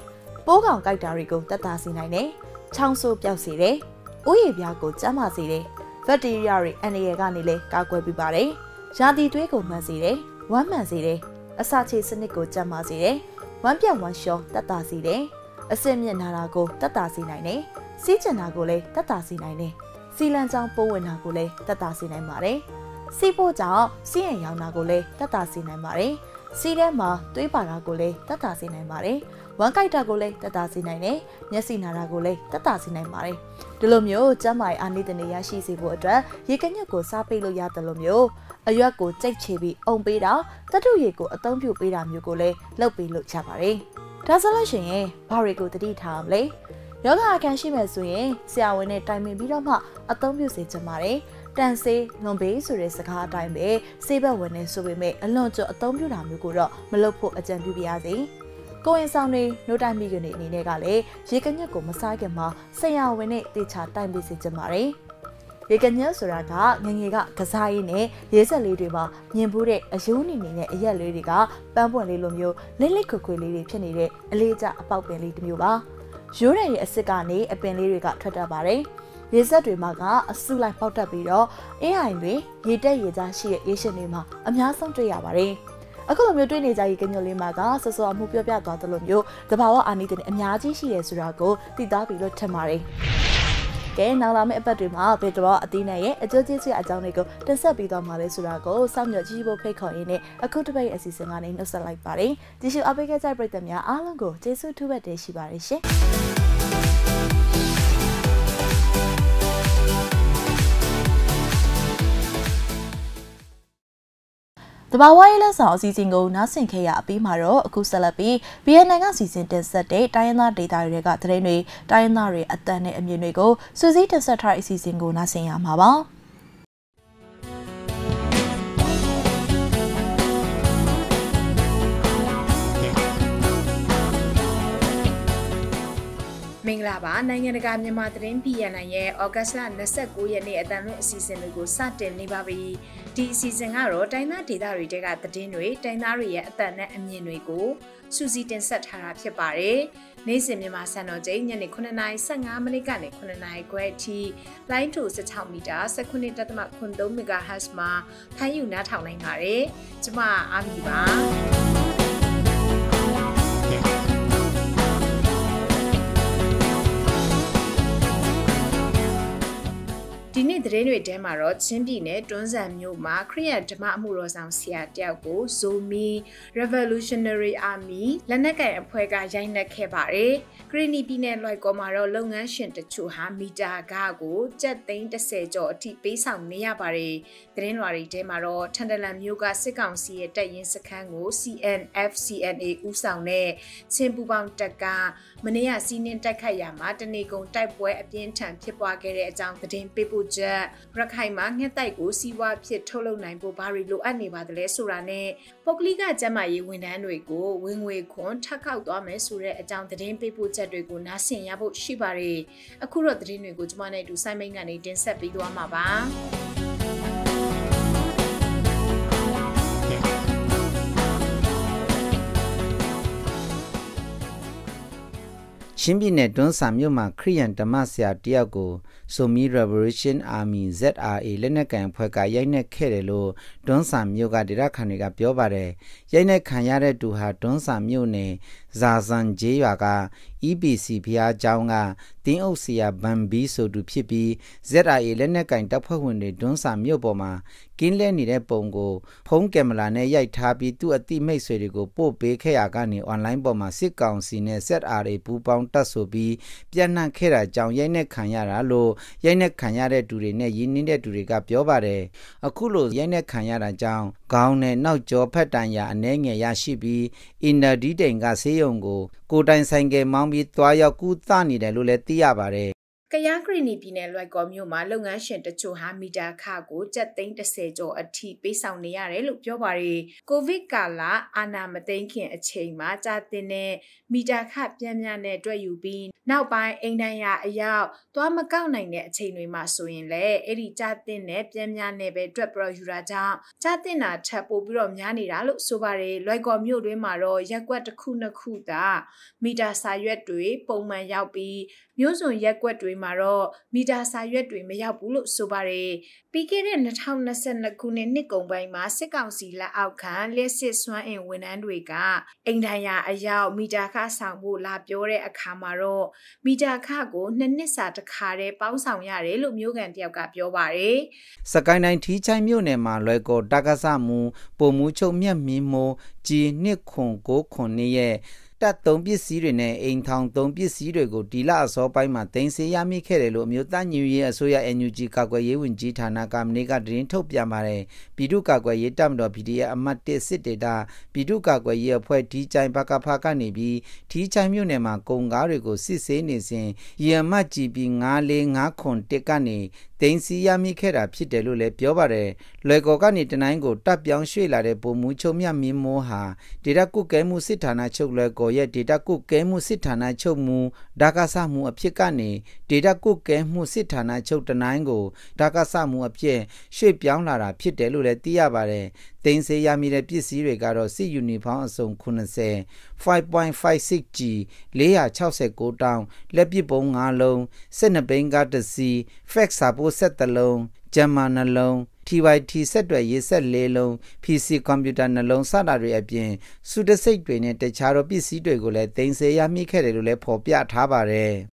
bố gạo cay trà rì cô tất tả gì này đấy, trong số béo gì đấy, uý bia cô chả mà gì đấy, vật gì rồi anh ấy gan này lệ cả quay bị bà đấy, ra đi thuê cô mà gì đấy, quán mà gì đấy, ở xa chơi sân này cô chả mà gì đấy, quán bia quán show tất tả gì đấy, ở xem nhận hàng là cô tất tả gì này đấy, xí chân hàng cô lệ tất tả gì này này, xí lan trang bố quần hàng cô lệ tất tả gì này mà đấy, xí bố cháu xí anh hàng nào cô lệ tất tả gì này mà đấy. Xí đen mà tuy bà ra cô lê tất tả xí này mà đấy, quán cây ra cô lê tất tả xí này nè, nhà xí nào ra cô lê tất tả xí này mà đấy. Từ lồm yếu cha mày anh đi từ nhà xí xí bộ trẻ, chỉ cái nhất của sa pi lo ya từ lồm yếu, ở nhà của trách chế bị ông pi đó, tất thứ gì của tông phiêu pi làm như cô lê lâu pi lựa chả mà đấy. Đó sẽ là chuyện gì, bà rì cô tự đi thảm lấy. Nhớ là cái gì mà suy, sau này trai mình biết đâu mà, tông phiêu sẽ chả mà đấy. Trang xe ngôn bế sửa rẻ sạc hạ trái mẹ, xe bà quần này sửa bế mẹ ấn lộn cho ở tông biểu đảm như cô rõ mà lâu phụ ở chân biểu bia gì. Cô em sau này, nếu trái mẹ gần này này này gà lệ, chỉ cần nhớ cổ mà sai kèm mà, xe nhau với này thì chả trái mẹ sẽ chân mà đấy. Chỉ cần nhớ sửa rạc hạ, ngay ngay gà cả sai này, dễ dàng lý rì mà, nhìn bố rẻ ở chú này này này dễ lý rì gà, bàn bọn lý lùm yêu, lấy lấy cực quỷ lý rì chân này rẻ, lý chả bọc bèn lý tìm yêu bà. Chú này ở xe gà này, bèn lý rì gà thật ra bà đấy. Dễ dàng rồi mà cả sưu lại bao trập bị đó, ý anh đấy, dễ dễ dàng xịt dễ xịt này mà, âm nhạc xong chơi à bà đi. Ở các lồng yêu chơi này dạy cái nhiều liền mà cả, sau sau mưu biểu biểu toàn từ lồng yêu, từ bảo anh đi đến âm nhạc chỉ xịt sưu ra cô, thì đã bị lột chém mà đi. Cái nào làm em bắt được mà, bây giờ ở đây này, ở chỗ chơi ở trong này cô, đến sau bị toàn mà để sưu ra cô, sau nhớ chỉ bộ phải khỏi này, ở khu thứ bảy ở xịt sang anh nó sẽ lại bà đi, chỉ số ở bên cái trái bưởi tầm nhà, anh luôn cô, chỉ số thứ bảy để xịt bà đi chứ. Tờ bà quay là sáu xí xinh gồ nát xinh khẽ ạ bí mà rồi, cú sờ là bí, bí anh ngang xí xinh trên sờ để tai na để tai để gạt thế này, tai na để ắt tai này em như này cô, suy nghĩ trên sờ thay xí xinh gồ nát xinh ạ mà bao. Mình là bà này nhà gam nhà mát đến bây giờ này, August là nước sạch của nhà này đang nuôi season của sát đến này bà vì thì season ở rồi, trái na thì đã rồi trái gạt đến nuôi, trái na rồi đang là em nuôi cô, suy đến sát hara phía bà đấy, nên xem nhà mát sang ở đây nhà này con này sang nhà mình cái này con này quay thì lại chủ sẽ thảo mi đã sẽ con này đặt mặt con đâu mình gạt hết mà, thấy yêu na thảo này ngài đấy, chứ mà anh gì bà. Đi နေ့ သတင်းတွေထဲမှာတော့ ချင်းပြည်နယ် တွန်းဇံမြို့မှာ ခရစ်ယာန်ဓမ္မအမှုတော်ဆောင်ဆရာတယောက်ကို Zomi Revolutionary Army လက်နက်ကိုင်အဖွဲ့က ရိုက်နှက်ခဲ့ပါတယ်။ ကရင်နီပြည်နယ် လွိုင်ကော်မှာတော့ လုပ်ငန်းရှင်တချို့ဟာ မီတာခကိုကျပ်သိန်းတစ်ဆယ်ကျော်အထိ ပေးဆောင်နေရပါတယ်။ သတင်းလွှာတွေထဲမှာတော့ ထန်တလန်မြို့က စစ်ကောင်စီရဲ့တပ်ရင်းစခန်းကို C N F C N A ဦးဆောင်တဲ့ချင်းပူပေါင်းတပ်က မနေ့က စီးနင်းတိုက်ခိုက်ရာမှာ တနေကုန်တိုက်ပွဲအပြင်းထန်ဖြစ်ပွားခဲ့တဲ့အကြောင်းသတင်းပေးပို့ချက်ရခိုင်မှာငှက်တိုက်ကိုစီးပွားဖြစ်ထုတ်လုပ်နိုင်ဖို့ဘာတွေလိုအပ်နေပါသလဲဆိုတာနဲ့ပုဂ္ဂလိကကျန်းမာရေးဝန်ထမ်းတွေကိုဝင်ငွေခွန်ထပ်ကောက်သွားမယ်ဆိုတဲ့အကြောင်းသတင်းပေးပို့ချက်တွေကိုနားဆင်ရဖို့ရှိပါတယ်။အခုတော့သတင်းတွေကိုကျွန်မနဲ့အတူဆိုင်းမိတ်ကနေတင်ဆက်ပေးသွားမှာပါ။ "ချင်းပြည်နယ်တွန်းဇံမြို့မှာခရစ်ယာန်ဓမ္မဆရာတယောက်ကို Zomi Revolution Army Z R A လက်နက်ကိုင်အဖွဲ့ကရိုက်နှက်ခဲ့တယ်လို့တွန်းဇံမြို့ကဒေသခံတွေကပြောပါတယ်။ရိုက်နှက်ခံရတဲ့သူဟာတွန်းဇံမြို့နယ်ဇာဇန်ကျေးရွာက E B C ဘုရားကျောင်းကတင်းအုပ်ဆရာဗန်ဘီဆိုသူဖြစ်ပြီး Z R A လက်နက်ကိုင်တပ်ဖွဲ့ဝင်တွေတွန်းဇံမြို့ပေါ်မှာကင်းလဲနေတဲ့ပုံကိုဖုန်းကင်မရာနဲ့ရိုက်ထားပြီးသူ့အသိမိတ်ဆွေတွေကိုပို့ပေးခဲ့ရကနေ online ပေါ်မှာစစ်ကောင်စီနဲ့ Z R A ပူးပေါင်းတပ်ဆိုပြီးပြန့်နှံ့ခဲ့တာကြောင့်ရိုက်နှက်ခံရတာလို့ရိုက်နှက်ခံရတဲ့သူတွေနဲ့ရင်းနှီးတဲ့သူတွေကပြောပါတယ်။အခုလိုရိုက်နှက်ခံရတာကြောင့်ခေါင်းနဲ့နောက်ကျောဖက်တန်ရာအနှဲငယ်ရရှိပြီးအင်တာဒီတိန်ကဆေးရုံကိုကိုတိုင်ဆိုင်ကမောင်းပြီးတွားရောက်ကူးသနေတယ်လို့လည်းသိရပါတယ်။ကယားကရင်နီပြည်နယ်လွိုင်ကော်မြို့မှာလုပ်ငန်းရှင်တချို့ဟာမီတာခကိုကျပ်သိန်းတစ်ဆယ်ကျော်အထိပေးဆောင်နေရတယ်လို့ပြောပါရယ်။ကိုဗစ်ကာလအာဏာမသိမ်းခင်အချိန်မှာကြာတင်တဲ့မီတာခပြန်များနဲ့တွေ့ယူပြီးနောက်ပိုင်းအိမ်တိုင်းရအရောက်သွားမကောက်နိုင်တဲ့အချိန်တွေမှာဆိုရင်လည်းအဲ့ဒီကြာတင်တဲ့ပြန်များနဲ့ပဲတွေ့ပြယူတာကြောင့်ကြာတင်တာထပ်ပို့ပြီးတော့များနေတာလို့ဆိုပါရယ်။လွိုင်ကော်မြို့တွင်းမှာတော့ရက်ကွက်တစ်ခုနှစ်ခုသာမီတာစာရွက်တွေပုံမှန်ရောက်ပြီးမြို့စွန်ရက်ကွက်တွေမှာတော့မီတာစာရွက်တွေမရောက်ဘူးလို့ဆိုပါတယ်။ပြီးခဲ့တဲ့၂၀၂၂ခုနှစ်နှစ်ကုန်ပိုင်းမှာစစ်ကောင်စီလက်အောက်ခံလက်စစ်စွမ်းအင်ဝန်ထမ်းတွေကအိမ်တိုင်းရအရောက်မီတာခဆောင်ဖို့လာပြောတဲ့အခါမှာတော့မီတာခကိုနှစ်နှစ်စာတစ်ခါတည်းပေါင်းဆောင်ရတယ်လို့မျိုးကန်တယောက်ကပြောပါတယ်။စကိုင်းတိုင်းထီချိုင်မြို့နယ်မှာလွယ်ကော်တက္ကသမူပုံမှုချုပ်မြတ်မင်းမိုးကြီးနှစ်ခုကိုခုနှစ်ရဲ့တပ်သုံးပစ္စည်းတွေနဲ့အိမ်ထောင်သုံးပစ္စည်းတွေကိုဒီလအစောပိုင်းမှာတင်ဆက်ရမိခဲ့တယ်လို့အမျိုးသားညီညွတ်ရေးအစိုးရ N U G ကာကွယ်ရေးဝန်ကြီးဌာနကမနေ့ကသတင်းထုတ်ပြန်ပါတယ်။ပြည်သူ့ကာကွယ်ရေးတပ်မတော် P D F အမှတ်တစ်စစ်ဒေသပြည်သူ့ကာကွယ်ရေးအဖွဲ့ထီချိုင်ဘကဖကနေပြီးထီချိုင်မြို့နယ်မှာကုန်ကားတွေကိုစစ်ဆေးနေစဉ်ရမတ် G B ၅၄၅၇ ကနေတင်စီရမိခဲ့တာဖြစ်တယ်လို့လည်းပြောပါတယ်။လွယ်ကော်ကနေတနိုင်းကိုတပ်ပြောင်းရွှေ့လာတဲ့ပုံမှုချုပ်မြတ်မင်းမိုးဟာဒေတာကုကဲမှုစစ်ဌာနချုပ်လွယ်ကော်ရဲ့ဒေတာကုကဲမှုစစ်ဌာနချုပ်မူဒါကာဆာမူအဖြစ်ကနေဒေတာကုကဲမှုစစ်ဌာနချုပ်တနိုင်းကိုဒါကာဆာမူအဖြစ်ရွှေ့ပြောင်းလာတာဖြစ်တယ်လို့လည်းသိရပါတယ်။တင်စီရမိတဲ့ပစ္စည်းတွေကတော့စစ်ယူနီဖောင်းအစုံခုနှစ်ဆယ် ၅.56G ၄၆၉တောင်းလက်ပစ်ပုံ၅လုံး၁၂ဘိန်းကားတစ်စီး Fax စာပို့ဆက်တလုံးဂျမန်နှလုံး T Y T ဆက်တွယ်ရေးဆက်၄လုံး P C ကွန်ပျူတာနှလုံးစတာတွေအပြင်စုတစိတ်တွေနဲ့တခြားသောပစ္စည်းတွေကိုလည်းတင်ဆက်ရမိခဲ့တယ်လို့လည်းဖော်ပြထားပါတယ်။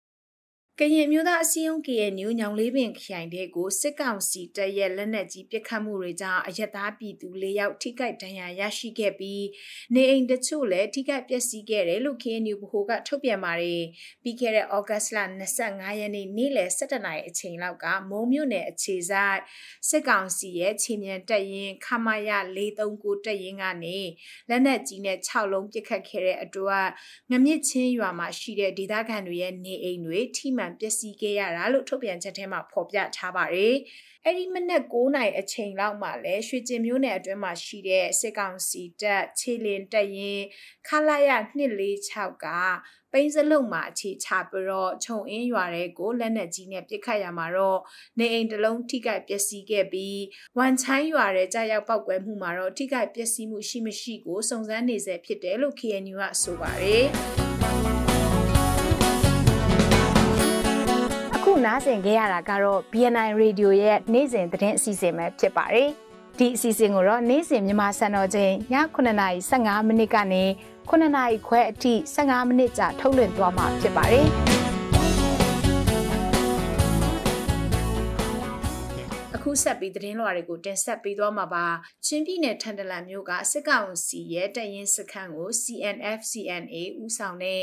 ကရင်မျိုးသားအစည်းအရုံး K N U ညောင်လေးပင်ခရိုင်တဲကိုစစ်ကောင်စီတပ်ရဲ့လက်နက်ကြီးပစ်ခတ်မှုတွေကြောင့်အရက်သားပြည်သူ၄ယောက်ထိခိုက်ဒဏ်ရာရရှိခဲ့ပြီးနေအိမ်တချို့လည်းထိခိုက်ပျက်စီးခဲ့တယ်လို့ K N U ဗဟိုကထုတ်ပြန်ပါတယ်။ပြီးခဲ့တဲ့ August လ ၂၅ရက်နေ့နေ့လယ်၁၇နာရီအချိန်လောက်ကမုံမြို့နယ်အခြေစိုက်စစ်ကောင်စီရဲ့ခြေမြန်တပ်ရင်းခမာရ၄၃၉တပ်ရင်းကနေလက်နက်ကြီးနဲ့၆လုံးပစ်ခတ်ခဲ့တဲ့အတွက်ငမြစ်ချင်းရွာမှာရှိတဲ့ဒေသခံတွေရဲ့နေအိမ်တွေထိမှန်ပျက်စီးခဲ့ရတာလို့ထုတ်ပြန်ချက်ထဲမှာဖော်ပြထားပါတယ်။အဲဒီမနက်၉နာရီအချိန်လောက်မှာလဲရွှေကျင်မြို့နယ်အတွင်းမှာရှိတဲ့စစ်ကောင်စီတပ်ခြေလင်းတပ်ရင်းခလာရ၂၄၆ကပိန်းစလုံမှာအခြေချပြီးတော့ခြုံအင်းရွာတွေကိုလက်နက်ကြီးနဲ့ပစ်ခတ်ရမှာတော့နေအိမ်တစ်လုံးထိခိုက်ပျက်စီးခဲ့ပြီးဝန်ချိုင်းရွာတွေကြားရောက်ပောက်ကွဲမှုမှာတော့ထိခိုက်ပျက်စီးမှုရှိမရှိကိုစုံစမ်းနေဆဲဖြစ်တယ်လို့ K N U ကဆိုပါတယ်။နားဆင်ခဲ့ရတာကတော့ B N I ရေဒီယိုရဲ့နေ့စဉ်သတင်းအစီအစဉ်ပဲဖြစ်ပါတယ်။ဒီအစီအစဉ်ကိုတော့နေ့စဉ်မြန်မာစံတော်ချိန်ညခုနှစ်နာရီ ၁၅မိနစ်ကနေခုနှစ်နာရီခွဲအထိ၁၅မိနစ်ကြာထုတ်လွှင့်သွားမှာဖြစ်ပါတယ်။ ခုဆက်ပြီးသတင်းလွှာတွေကိုတင်ဆက်ပေးသွားမှာပါ။ချင်းပြည်နယ်ထန်တလန်မြို့ကစစ်ကောင်စီရဲ့တပ်ရင်းစခန်းကို C N F C N A ဦးဆောင်တဲ့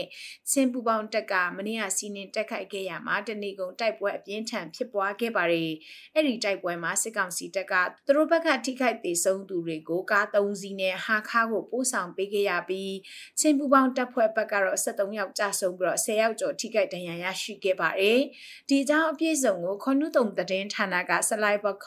ချင်းပူပေါင်းတပ်ကမနေ့ကစီးနင်းတိုက်ခိုက်ခဲ့ရမှာတနေ့ကုန်တိုက်ပွဲအပြင်းထန်ဖြစ်ပွားခဲ့ပါတယ်။အဲ့ဒီတိုက်ပွဲမှာစစ်ကောင်စီတပ်ကသူတို့ဘက်ကထိခိုက်သေးဆုံးသူတွေကိုကားသုံးစီးနဲ့ဟာခါကိုပို့ဆောင်ပေးခဲ့ရပြီးချင်းပူပေါင်းတပ်ဖွဲ့ဘက်ကတော့ဆယ့်သုံးယောက်ကြာဆုံးပြီးတော့ဆယ်ယောက်ကျော်ထိခိုက်ဒဏ်ရာရရှိခဲ့ပါတယ်။ဒီအကြောင်းအပြည့်စုံကိုခွန်နုတုံသတင်းဌာနကစလိုက်ဘက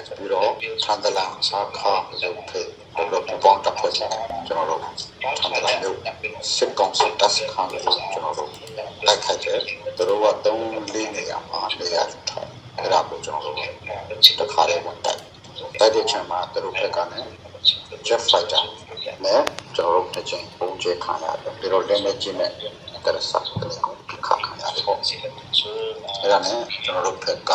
ပြီးတော့ထန်တလန်ဟာခါဇုံဖေးကျွန်တော်တို့ပေါင်းတပ်ဖွဲ့ကျွန်တော်တို့ထန်တလန်မြို့စစ်ကောင်စီတပ်စခန်းကိုကျွန်တော်တို့လိုက်ခဲ့တယ်သူတို့ကသုံးလေးနေရာမှာနေရာထားအဲ့ဒါကိုကျွန်တော်တို့ချစ်တခါလေးဝင်တိုက်တိုက်တဲ့ချိန်မှာသူတို့ဘက်ကလည်း Jeff Fighter နဲ့ကျွန်တော်တို့တစ်ချိန်ပုံကျဲခံရတယ်ပြီးတော့လက်နဲ့ကျင်းနဲ့တက်ဆက်တယ်ကိုခါခါရတယ်ပေါ့အဲ့ဒါနဲ့ကျွန်တော်တို့ဘက်ကစ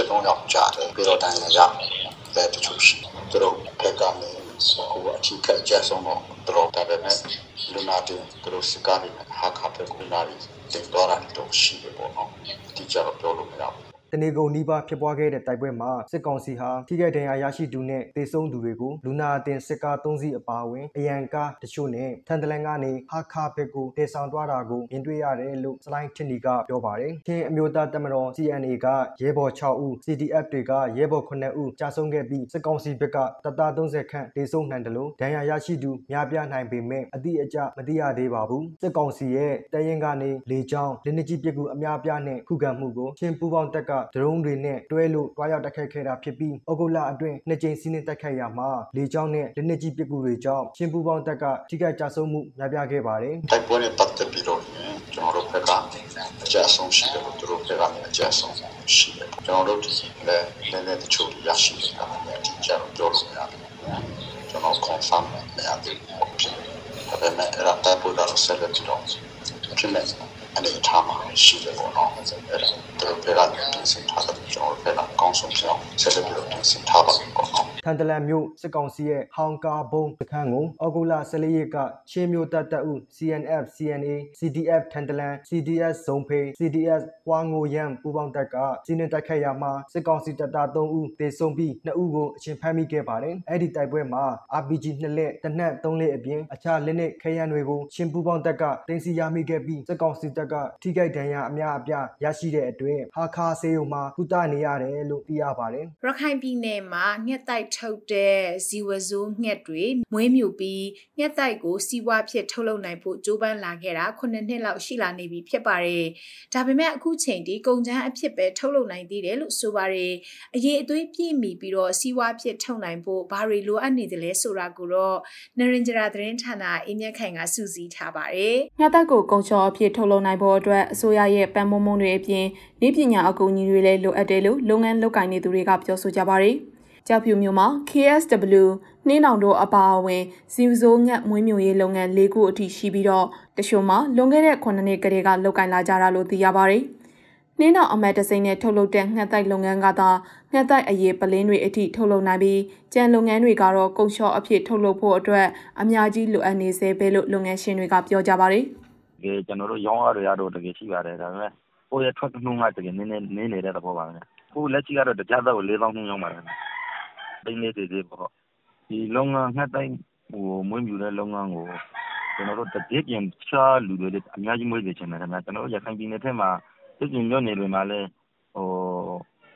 စ်တုံးရောက်ကြတယ်ပြီးတော့တိုင်းလည်းရောက်တယ်တချို့ရှိသူတို့ဘက်ကလည်းဆိုတော့အချိကကျဆုံးတော့သူတို့ဒါပေမဲ့လူနာတွေသူတို့စကားတွေဟာခါပဲခုနာရီတင်သွားတာတော့ရှိတယ်ပေါ့နော်ဒီကြတော့ပြောလို့မရဘူးတနေကုန်နီးပါးဖြစ်ပွားခဲ့တဲ့တိုက်ပွဲမှာစစ်ကောင်စီဟာထိခိုက်ဒဏ်ရာရရှိသူနဲ့တေဆုံးသူတွေကိုလူနာအတင်စစ်ကားသုံးစီးအပါအဝင်အရန်ကားတချို့နဲ့ထန်တလန်ကနေဟာခါဘက်ကိုတေဆောင်သွားတာကိုမြင်တွေ့ရတယ်လို့စလိုင်းထင်နီကပြောပါတယ်။ချင်းအမျိုးသားတပ်မတော် C N A ကရဲဘော်၆ဦး C D F တွေကရဲဘော်ခုနှစ်ဦးကြာဆုံးခဲ့ပြီးစစ်ကောင်စီဘက်ကတပ်သားသုံးဆယ်ခန့်တေဆုံးနိုင်တယ်လို့ဒဏ်ရာရရှိသူများပြားနိုင်ပေမဲ့အတိအကျမသိရသေးပါဘူး။စစ်ကောင်စီရဲ့တပ်ရင်းကနေလေကြောင်းလက်နက်ကြီးပစ်ကူအများပြားနဲ့ခုခံမှုကိုချင်းပူပေါင်းတပ်ကဒရုန်းတွေနဲ့တွဲလို့တွားရောက်တိုက်ခိုက်ခဲ့တာဖြစ်ပြီးဩဂုတ်လအတွင်းနှစ်ကြိမ်စီးနင်းတိုက်ခိုက်ရာမှာလေကြောင်းနဲ့လက်နက်ကြီးပစ်ကူတွေကြောင့်ချင်းပူပေါင်းတပ်ကထိခိုက်ကြဆုံးမှုများပြားခဲ့ပါတယ်။တိုက်ပွဲနဲ့ပတ်သက်ပြီးတော့ကျွန်တော်တို့ဘက်ကကြာဆုံးရှိတယ်သူတို့ဘက်ကလည်းကြာဆုံးရှိတယ်ကျွန်တော်တို့လည်းလည်းလည်းတချို့ရရှိတာလည်းကျွန်တော်တို့လည်းကျွန်တော် confirm လည်းအတူဖြစ်တယ်ဒါပေမဲ့ရတာပေါ်တော့ဆက်လက်ပြီးတော့ဖြစ်နေတယ်အဲ့ဒီထားမှာရှိတယ်ပေါ့နော်အဲ့ဒါတော့ဘယ်လိုပြင်ဆင်ထားတာလဲကျွန်တော်ဘယ်လိုကောင်းဆုံးပြောဆက်လက်ပြီးပြင်ဆင်ထားပါမယ်ပေါ့နော်ထန်တလန်မြို့စစ်ကောင်စီရဲ့ဟောင်ကာဘုံတခန်းကိုဩဂုတ်လဆယ်လေးရက်ကချင်းမျိုးတပ်တပ်ဦး C N F C N A C D F ထန်တလန် C D S ဇုံဖေး C D S ဟွာငိုယန်ပူပေါင်းတပ်ကစီးနင်းတိုက်ခိုက်ရာမှာစစ်ကောင်စီတပ်သားသုံးဦးသေဆုံးပြီးနှစ်ဦးကိုအချင်းဖမ်းမိခဲ့ပါတယ်အဲ့ဒီတိုက်ပွဲမှာ R P G နှစ်လက်တနက်သုံးလက်အပြင်အခြားလက်နက်ခဲယမ်းတွေကိုချင်းပူပေါင်းတပ်ကတင်စီရမိခဲ့ပြီးစစ်ကောင်စီကထိခိုက်ဒဏ်ရာအများအပြားရရှိတဲ့အတွင်းဟာခါဆေးရုံမှာကုသနေရတယ်လို့သိရပါတယ်။ရခိုင်ပြည်နယ်မှာငှက်တိုက်ထုတ်တဲ့ဇီဝဇိုးငှက်တွေမွေးမြူပြီးငှက်တိုက်ကိုစီးပွားဖြစ်ထုတ်လုပ်နိုင်ဖို့ကြိုးပမ်းလာခဲ့တာခုနှစ်နှစ်လောက်ရှိလာနေပြီဖြစ်ပါတယ်။ဒါပေမဲ့အခုချိန်ထိကုန်ချမ်းအဖြစ်ပဲထုတ်လုပ်နိုင်သေးတယ်လို့ဆိုပါတယ်။အရေးအသွေးပြည့်မီပြီးတော့စီးပွားဖြစ်ထုတ်နိုင်ဖို့ဘာတွေလိုအပ်နေသလဲဆိုတာကိုတော့နရင်ဂျရာသတင်းဌာနအေးမြတ်ခိုင်ကစူးစီးထားပါတယ်။ငှက်တိုက်ကိုကုန်ချောအဖြစ်ထုတ်လုပ်နိုင်ဖို့အတွက်အစိုးရရဲ့ပံ့ပိုးမှုတွေအပြင်နေပညာအကူအညီတွေလည်းလိုအပ်တယ်လို့လုပ်ငန်းလုပ်ကိုင်နေသူတွေကပြောဆိုကြပါတယ်။ကြောက်ဖြူမျိုးမှာ K S W နှင်းတောင်တို့အပါအဝင်ဇီဝဇိုးငှက်မွေးမြူရေးလုပ်ငန်း၄ခုအထိရှိပြီးတော့တချို့မှာလွန်ခဲ့တဲ့ခုနှစ်နှစ်ကလေးကလုပ်ကိုင်လာကြတာလို့သိရပါတယ်။နှင်းတောင်အမတ်တစိမ့်နဲ့ထုတ်လုပ်တဲ့ငှက်တိုက်လုပ်ငန်းကသာငှက်တိုက်အရေးပလင်းတွေအထိထုတ်လုပ်နိုင်ပြီးကြံလုပ်ငန်းတွေကတော့ကုန်ချောအဖြစ်ထုတ်လုပ်ဖို့အတွက်အများကြီးလိုအပ်နေသေးပဲလို့လုပ်ငန်းရှင်တွေကပြောကြပါတယ်။တကယ်ကျွန်တော်တို့ရောင်းရတွေရတော့တကယ်ရှိပါတယ်ဒါပေမဲ့ကိုယ့်ရဲ့ထွက်နှုန်းကတကယ်နည်းနည်းနည်းနေတဲ့သဘောပါပဲကိုလက်ရှိကတော့တခြားသက်ကိုလေးသောင်းနှုန်းရောင်းပါတယ်ပိနေသေးသေးပေါ့ဒီလုပ်ငန်းငှက်တိုင်းဟိုမွေးမြူတဲ့လုပ်ငန်းကိုကျွန်တော်တို့တကယ်ပြန်ချလူတွေလည်းအများကြီးမွေးနေချင်တယ်ဒါပေမဲ့ကျွန်တော်တို့ရခိုင်ပြည်နယ်ထဲမှာပြည်ပြည်မြို့နယ်တွေမှာလည်းဟို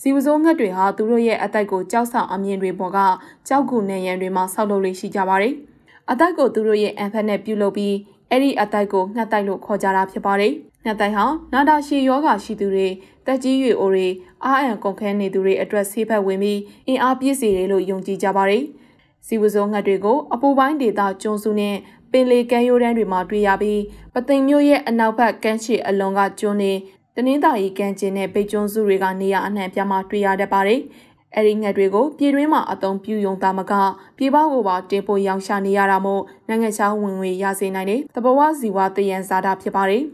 She was on the Driha to Roye Atago, Chausa Amien Reboga, Chaukune and Rima Salori Shijabari. Atago to Roye and Panepulobi, Eri Atago, Natalo Kojara Pabari. Nataiha, Nada Shi Yoga Shidure, Taji Ore, I am Concane Dure address Hipa Wimi, in R P C Relo Yonji Jabari. She was on a drigo, a bovine data, Johnsone, Pinley Kayoran Remadriabi, but then you yet and now pack can she along at Johnny, the Nita E. Canjene, Pejonsurigania and Yamatria de Pare, Erin Adrigo, Pirima Atom Pu Yong Tamaka, Pibawa, Tempo Yang Shani Aramo, Nangasha Winwe Yasinade, the Bawaziwa the Yansada Pipare.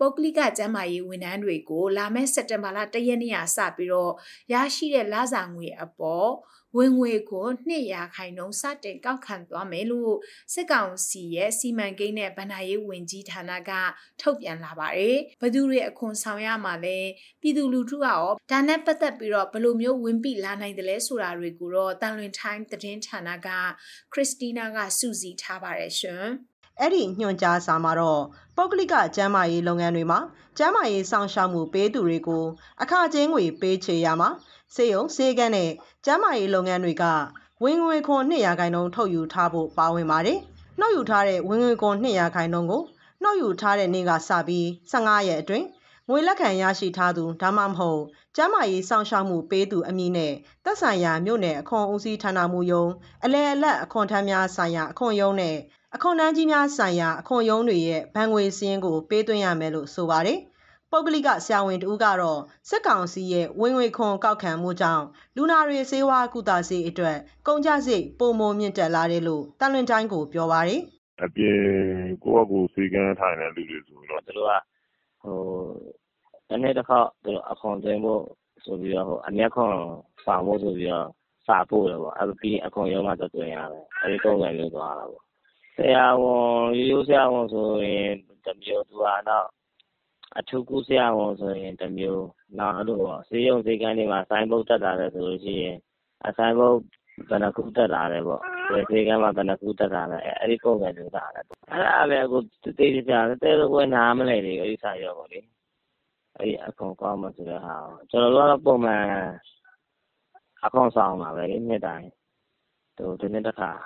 Bogliga Jamai Winandrigo, La Mesa Jamalata Yenia Sapiro, Yashi Lazangui a ball. When we go near Kaino Satin Gakantua Melu, Segan see Siman Gane Banae Winji Tanaga, Topian Labare, Baduri Consaya Male, Bidulu Druao, Danapata Biro, Palumio Wimbi Lana in the Lesura Riguro, Danlin Time the Jane Tanaga, Christina Susie Tabaration. Eddie Nyonja Samaro, Bogliga Jamai Longanima, Jamai Sanshamu Bedurigo, Akajengwe Becheyama. Sayo, say again, Jamai long and riga. When we go near Gaino, told you tabo, bawe mare. No, you tare, when we go near Gainongo. No, you tare nigga sabi, sangaya drink. We like an yashi tadu, tamam ho. Jamai sanshamu, bedu amine. That's a yam yone, con uzi tanamuyo. A lay la contamia saya, con yone. A conanjimia saya, con yone, bangwe singo, beduyamelo, so ware. Bogliga Sawin Ugaro, Second Sea, Winway Con Gaukan Mujang, Lunari Sewa Kudazi Edre, Gonjazi, Bomo Minta Larelo, Talentango, Biowari. A beer, Gogu, Sigan, and Lulu. And let a hot contempo, so we are a Yakon, Famos of your Sapo, I'll be a con your mother doing our. I don't know. Say, I won't use our own so in the Bio to our now. I took Gusia also in the mule, not a See you taking my signboard that I associate. A signboard Banacuta Darebo. They take my Banacuta Dana, Erico Ventura. I have a good to take it out. They went harmony, or you say your body. I can't come to the house. So a lot of them are. I can't sound my way in the time. To the little car.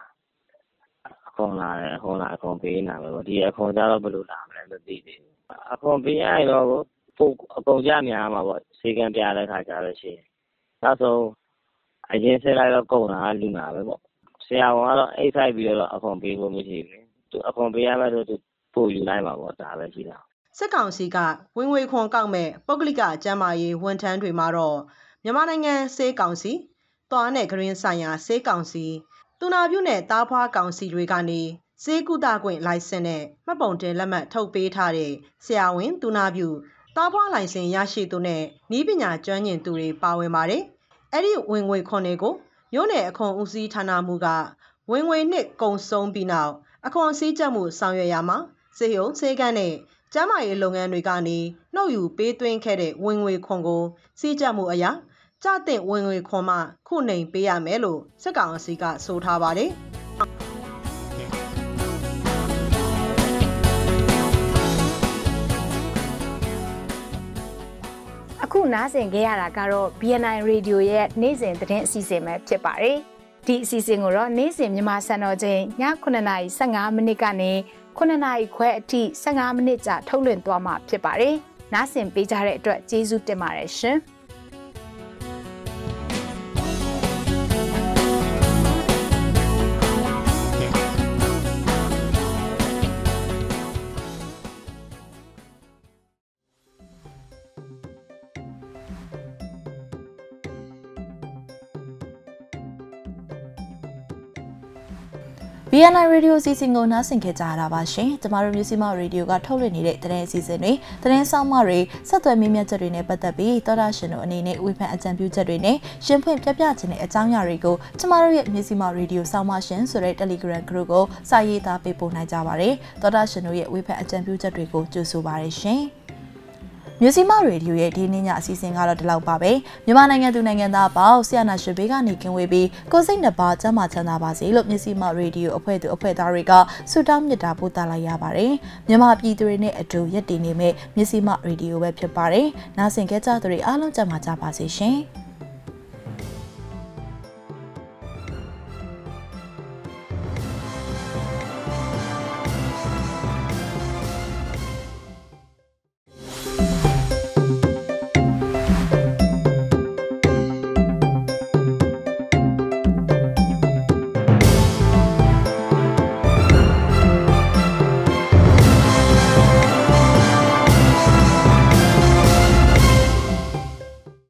I can't lie, I can't lie, I can't be in our dear Condala Blue Lam and the deed. I can't be I know Pogamiama, second the other Kakashi. That's all. I didn't say I don't go now, I do not. Say I want eight I be a company for me to accompany to pull you nine of what I see now. Second cigar, when we con Gangme, Bogliga, Jamai, went and remaro. Yamananga say Gansi, Tone Green Saya say Gansi, Duna Bunet, Tapa Gansi Rigani. Se kuda kwen lai sene, mabonten lamat thok pe thare, Siawin Tunabyu, Tapwa lai sen yashi tu ne, ni pinya chwanyin tu ri pawen mare. Eri winwe khon ne ko, yone akhon usi thana mu ga, winwe nit kon song pi naw, akhon si chat mu saung ywe ya ma, Seyon Sekan ne, Jamai longan rwi ka ni, Nau yu pe twin khae de winwe khon ko, si chat mu aya, Cha tin winwe khon ma, khu nei pe ya mae lo, Sakan si ka so tha pare. Nasen Gayara Garo, B N I Radio yet, Nasen the Tent Season at Chepari. Deep Season or Nasen Yamasano Jane, Yakunanai, Sanga Minicani, Kunanai Quet Tea, Sanga Minica, Tolan Dwama Chepari, Nasen Bijare Drat Jesu Demaration. B N I Radio season go nothing gets out of Ashing, tomorrow music radio got totally needed the next season. The next summary, Sato Mimia Terine, but the B, Todashino, and in it, we met a computer Rene, Shampoo, Japiatine, a Tanya Rigo, tomorrow at music radio, Samashin, so rate a Ligra Grugo, Sayita, Pepo Najaware, Todashino, yet we met a computer Rigo, Jusubare Shane. Musima Radio Yetinia seizing out of the Laubabe, Yamana Dunanga Bao, Siana Shubiga Nikin Webi, Cosing the Bata Matanabazi, Look Musima Radio, Ope to Ope Dariga, Sudam Yadabu Talayabare, Yamapi Durine, a two Yetinime, Musima Radio Web Pare, Nasin Geta, the Alon Tamata Passi.